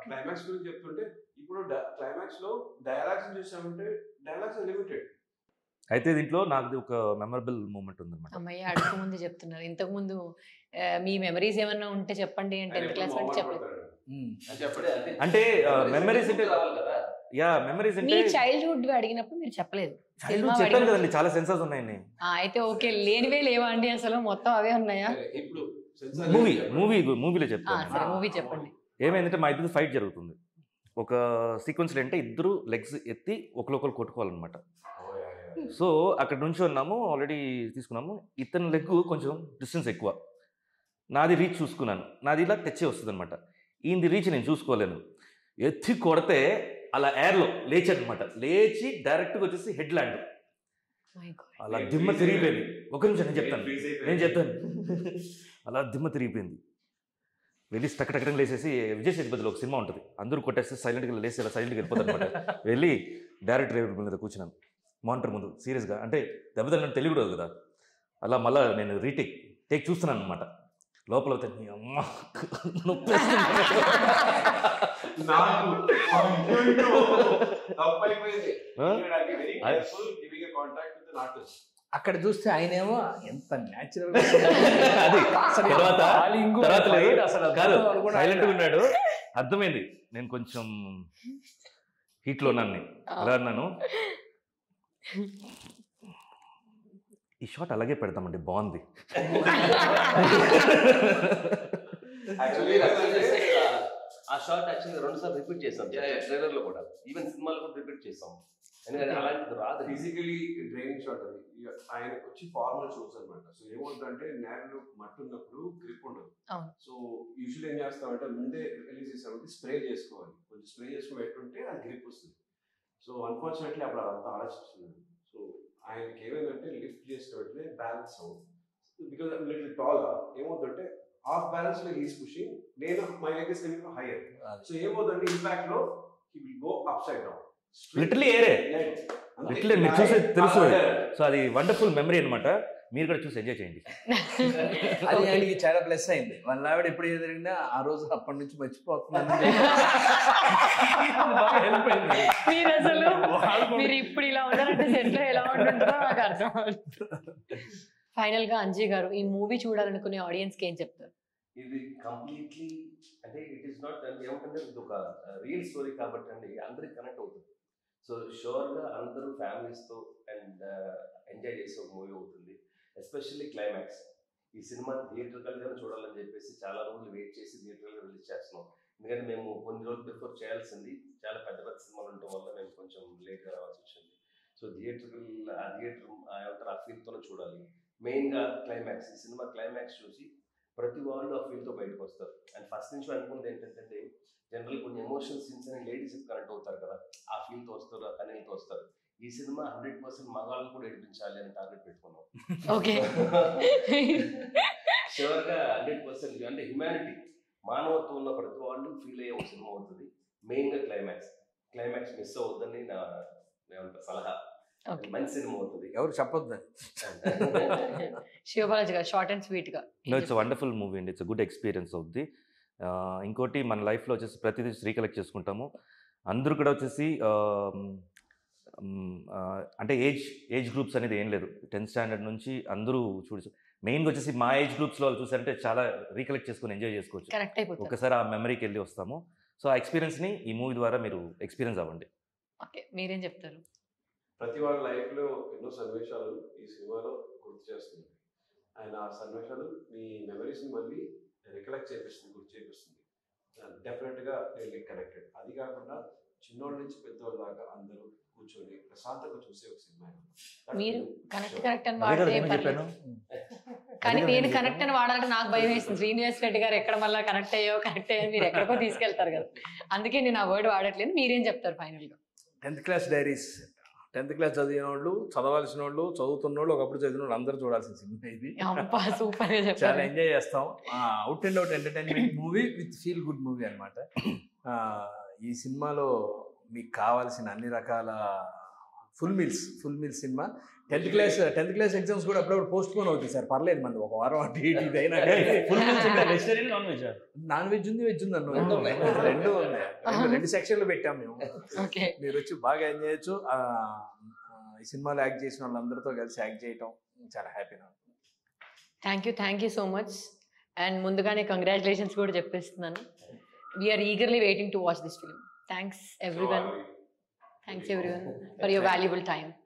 క్లైమాక్స్ గురించి చెప్తుంటే ఇప్పుడు క్లైమాక్స్ లో డైలాగ్స్ చూసామంటే డైలాగ్స్ లిమిటెడ్. అయితే దీంట్లో నాకు ఒక మెమరబుల్ మూమెంట్ ఉంది అన్నమాట. అమ్మయ్య అడుగు ముందు చెప్తున్నారు, ఇంతకు ముందు మీ మెమరీస్ ఏమన్నా ఉంటే చెప్పండి అంటే 10th క్లాస్ అంటే చెప్పలేదు. అంటే మెమరీస్ అంటే యా మెమరీస్ అంటే మీ చైల్డ్హుడ్ వి అడిగినప్పుడు మీరు చెప్పలేదు. చైల్డ్హుడ్ చెప్పాను కదండి, చాలా సెన్సర్స్ ఉన్నాయండి. అయితే ఓకే లేనివే లేవండి, అసలు మొత్తం అవే ఉన్నాయా? ఇప్పుడు మూవీ మూవీ మూవీలో చెప్తాను. మూవీ చెప్పండి. ఏమైందంటే మా ఇద్దరు ఫైట్ జరుగుతుంది ఒక సీక్వెన్స్లో, అంటే ఇద్దరు లెగ్స్ ఎత్తి ఒకరికొకరు కొట్టుకోవాలన్నమాట. సో అక్కడ నుంచి ఉన్నాము, ఆల్రెడీ తీసుకున్నాము, ఇతని లెగ్ కొంచెం డిస్టెన్స్ ఎక్కువ, నాది రీచ్ చూసుకున్నాను, నాది ఇలా తెచ్చే వస్తుంది అనమాట. ఈయనది రీచ్ నేను చూసుకోలేను, ఎత్తి కొడితే అలా ఎయిర్లో లేచానమాట, లేచి డైరెక్ట్గా వచ్చేసి హెడ్ ల్యాండ్, అలా దిమ్మ తిరిగిపోయింది. ఒక నిమిషం నేను చెప్తాను అలా దిమ్మ తిరిగిపోయింది. వెళ్ళి టక్ టక్కన లేసేసి విజయ్ సేతుపతిలో ఒక సినిమా ఉంటుంది, అందరూ కొట్టేస్తే సైలెంట్గా లేసి ఇలా సైలెంట్గా వెళ్ళిపోతాను అనమాట. వెళ్ళి డైరెక్ట్ రేపు మీద కూర్చున్నాను మానిటర్ ముందు సీరియస్గా, అంటే దెబ్బతలు నన్ను తెలియకూడదు కదా, అలా మళ్ళీ నేను టేక్ చూస్తున్నాను అనమాట. లోపల అవుతాను అమ్మ నొప్పి, అక్కడ చూస్తే ఆయనేమో ఎంత న్యాచురల్ సైలెంట్గా ఉన్నాడు. అర్థమైంది నేను కొంచెం హీట్లో ఉన్నాను, అలా అన్నాను, ఈ షాట్ అలాగే పెడతామండి బాగుంది. ఆ షాట్ యాక్చువల్లీ 2 సార్లు రిపీట్ చేసాం, ట్రైలర్ లో కూడా, ఈవెన్ సినిమాలో కూడా రిపీట్ చేసాం. ఎందుకంటే అలాంటిది రాదు, ఫిజికలీ డ్రైవింగ్ షాట్ అది. ఆయనకు వచ్చి ఫార్మల్ షూస్ అనమాట, సో ఏమవుతుందంటే నేలలో మట్టి ఉన్నప్పుడు గ్రిప్ ఉండదు. సో యూజువల్ ఏం చేస్తామంటే ముందే రిలీజ్ చేసామంటే స్ప్రే చేసుకోవాలి, కొంచెం స్ప్రే చేసుకుని పెట్టుంటే ఆ గ్రిప్ వస్తుంది. సో అన్ఫార్చునేట్లీ అప్పుడు అదంతా ఆలోచిస్తున్నాను. సో ఆయనకి ఏమైందంటే లిఫ్ట్ చేసేటట్లే బ్యాలెన్స్ అవుతుంది, బికాజ్ లిటిల్ టాల్, ఏమవుతుందంటే హాఫ్ బ్యాలెన్స్ లో హీస్ పుషింగ్, నేను my leg is coming higher. So ఏమవుతుందంటే ఇంపాక్ట్ లో he will go up side down, little ఏరే లిటిల్ మీరు చూసే తెలుసు. సో అది వండర్ఫుల్ మెమరీ అన్నమాట, మీరు కూడా చూసి ఎంజాయ్ చేయండి. అది ఆయనకి చాలా ప్లస్ అయింది, వాళ్ళ ఆవిడ ఎప్పుడు ఏది జరిగినా ఆ రోజు అప్పటి నుంచి మర్చిపోతున్నాను. ఫైనల్ గా అంజీ గారు ఈ మూవీ చూడాలనుకునే ఆడియన్స్ కి ఏం చెప్తారు? ఇది కంప్లీట్లీ అంటే ఇట్ ఈస్ నాట్ ఏమంటే ఇది ఒక రియల్ స్టోరీ కాబట్టి అండి అందరికి కనెక్ట్ అవుతుంది. సో షూర్గా అందరూ ఫ్యామిలీస్తో అండ్ ఎంజాయ్ చేసే ఒక మూవీ అవుతుంది, ఎస్పెషల్లీ క్లైమాక్స్. ఈ సినిమా థియేటర్కల్గా చూడాలని చెప్పేసి చాలా రోజులు వెయిట్ చేసి థియేటర్లో రిలీజ్ చేస్తున్నాం, ఎందుకంటే మేము కొన్ని రోజులు బిఫోర్ చేయాల్సింది, చాలా పెద్ద పెద్ద సినిమాలు ఉండటం వల్ల మేము కొంచెం లేట్గా రావాల్సి వచ్చింది. సో థియేటర్ ఆ ఫీల్తో చూడాలి, మెయిన్గా క్లైమాక్స్. ఈ సినిమా క్లైమాక్స్ చూసి ప్రతి వాళ్ళు ఆ ఫీల్తో బయటకు వస్తారు. అండ్ ఫస్ట్ నుంచి అనుకున్నది ఏంటంటే జనరల్ కొన్ని ఎమోషనల్ సీన్స్ అని లేడీస్ కనెక్ట్ అవుతారు కదా, ఆ ఫీల్తో వస్తారు, ఆ కనెక్ట్తో వస్తారు. ఈ సినిమా 100% మగాళ్ళు కూడా ఏడిపించాలి అని టార్గెట్ పెట్టుకున్నాం. షూర్గా 100% అంటే హ్యుమానిటీ, మానవత్వం ఉన్న ప్రతి వాళ్ళు ఫీల్ అయ్యే ఒక సినిమా అవుతుంది, మెయిన్గా క్లైమాక్స్. క్లైమాక్స్ మిస్ అవుతుందని నా సలహా, మంచి సినిమా అవుతుంది, ఎవరు చెప్పొద్దు. శివబాలాజీ గారు షార్ట్ అండ్ స్వీట్ గా. ఇట్స్ వండర్ఫుల్ మూవీ అండి, ఇట్స్ గుడ్ ఎక్స్పీరియన్స్ అవుద్ది. ఇంకోటి మన లైఫ్లో వచ్చేసి ప్రతిదీ రీకలెక్ట్ చేసుకుంటాము, అందరూ కూడా వచ్చేసి అంటే ఏజ్ గ్రూప్స్ అనేది ఏం లేదు, 10th స్టాండర్డ్ నుంచి అందరూ చూడచ్చు. మెయిన్గా వచ్చేసి మా ఏజ్ గ్రూప్స్లో వాళ్ళు చూసారంటే చాలా రీకలెక్ట్ చేసుకుని ఎంజాయ్ చేసుకోవచ్చు, ఒకసారి ఆ మెమరీకి వెళ్ళి వస్తాము. సో ఆ ఎక్స్పీరియన్స్ని ఈ మూవీ ద్వారా మీరు ఎక్స్పీరియన్స్ అవ్వండి. ఓకే మీరేం చెప్తారు? ప్రతి వాళ్ళ లైఫ్లో ఎన్నో సన్నివేశాలు ఈ సినిమాలో గుర్తు చేస్తుంది. ఆయన ఆ సన్నివేశాలు మీ మెమరీస్ని మళ్ళీ రికలెక్ట్ చేపిస్తుంది, గుర్తు చేపిస్తుంది. డెఫినెట్గా వీళ్ళకి కనెక్టెడ్. అది కాకుండా చిన్నోళ్ళ నుంచి పెద్దవాళ్ళ దాకా అందరూ కూర్చొని ప్రశాంతంగా చూసే ఒక సినిమా. మీరు కనెక్ట్ కరెక్ట్ అని వాడలేదు కానీ నేను కనెక్ట్ అని వాడాలంటే నాకు భయం వేసింది. శ్రీనివాస్ రెడ్డి గారు ఎక్కడ మళ్ళీ కనెక్ట్ అయ్యో మీరు ఎక్కడికో తీసుకెళ్తారు కదా, అందుకే నేను ఆ వర్డ్ వాడట్లేదు. మీరేం చెప్తారు ఫైనల్గా? 10th Class Diaries, 10th class చదివిన వాళ్ళు, చదవాల్సిన వాళ్ళు, చదువుతున్న వాళ్ళు, ఒకప్పుడు చదివిన వాళ్ళు అందరూ చూడాల్సిన సినిమా ఇది. సూపర్, చాలా ఎంజాయ్ చేస్తాం. Out and out entertainment movie with feel good movie అనమాట. ఈ సినిమాలో మీకు కావాల్సిన అన్ని రకాల ఫుల్ మీల్స్ సినిమా. 10th క్లాస్ ఎగ్జామ్స్ కూడా అప్పుడప్పుడు పోస్ట్ పోన్ అవుతుంది సార్, పర్లేదు మంది ఒక వారం అటు ఇటు ఇదైనా. నాన్ వెజ్ ఉంది, వెజ్ ఉంది అన్న, రెండు ఉన్నాయి, రెండు సెక్షన్లు పెట్టాం మేము. మీరు వచ్చి బాగా ఎంజాయ్ చేయొచ్చు. ఈ సినిమాలో యాక్ట్ చేసిన వాళ్ళందరితో కలిసి యాక్ట్ చేయటం చాలా హ్యాపీగా ఉంది. Thank you so much. And ముందుగానే కంగ్రాచులేషన్స్ కూడా చెప్పేస్తున్నాను. We're eagerly waiting to watch this film. Thanks everyone for your valuable time.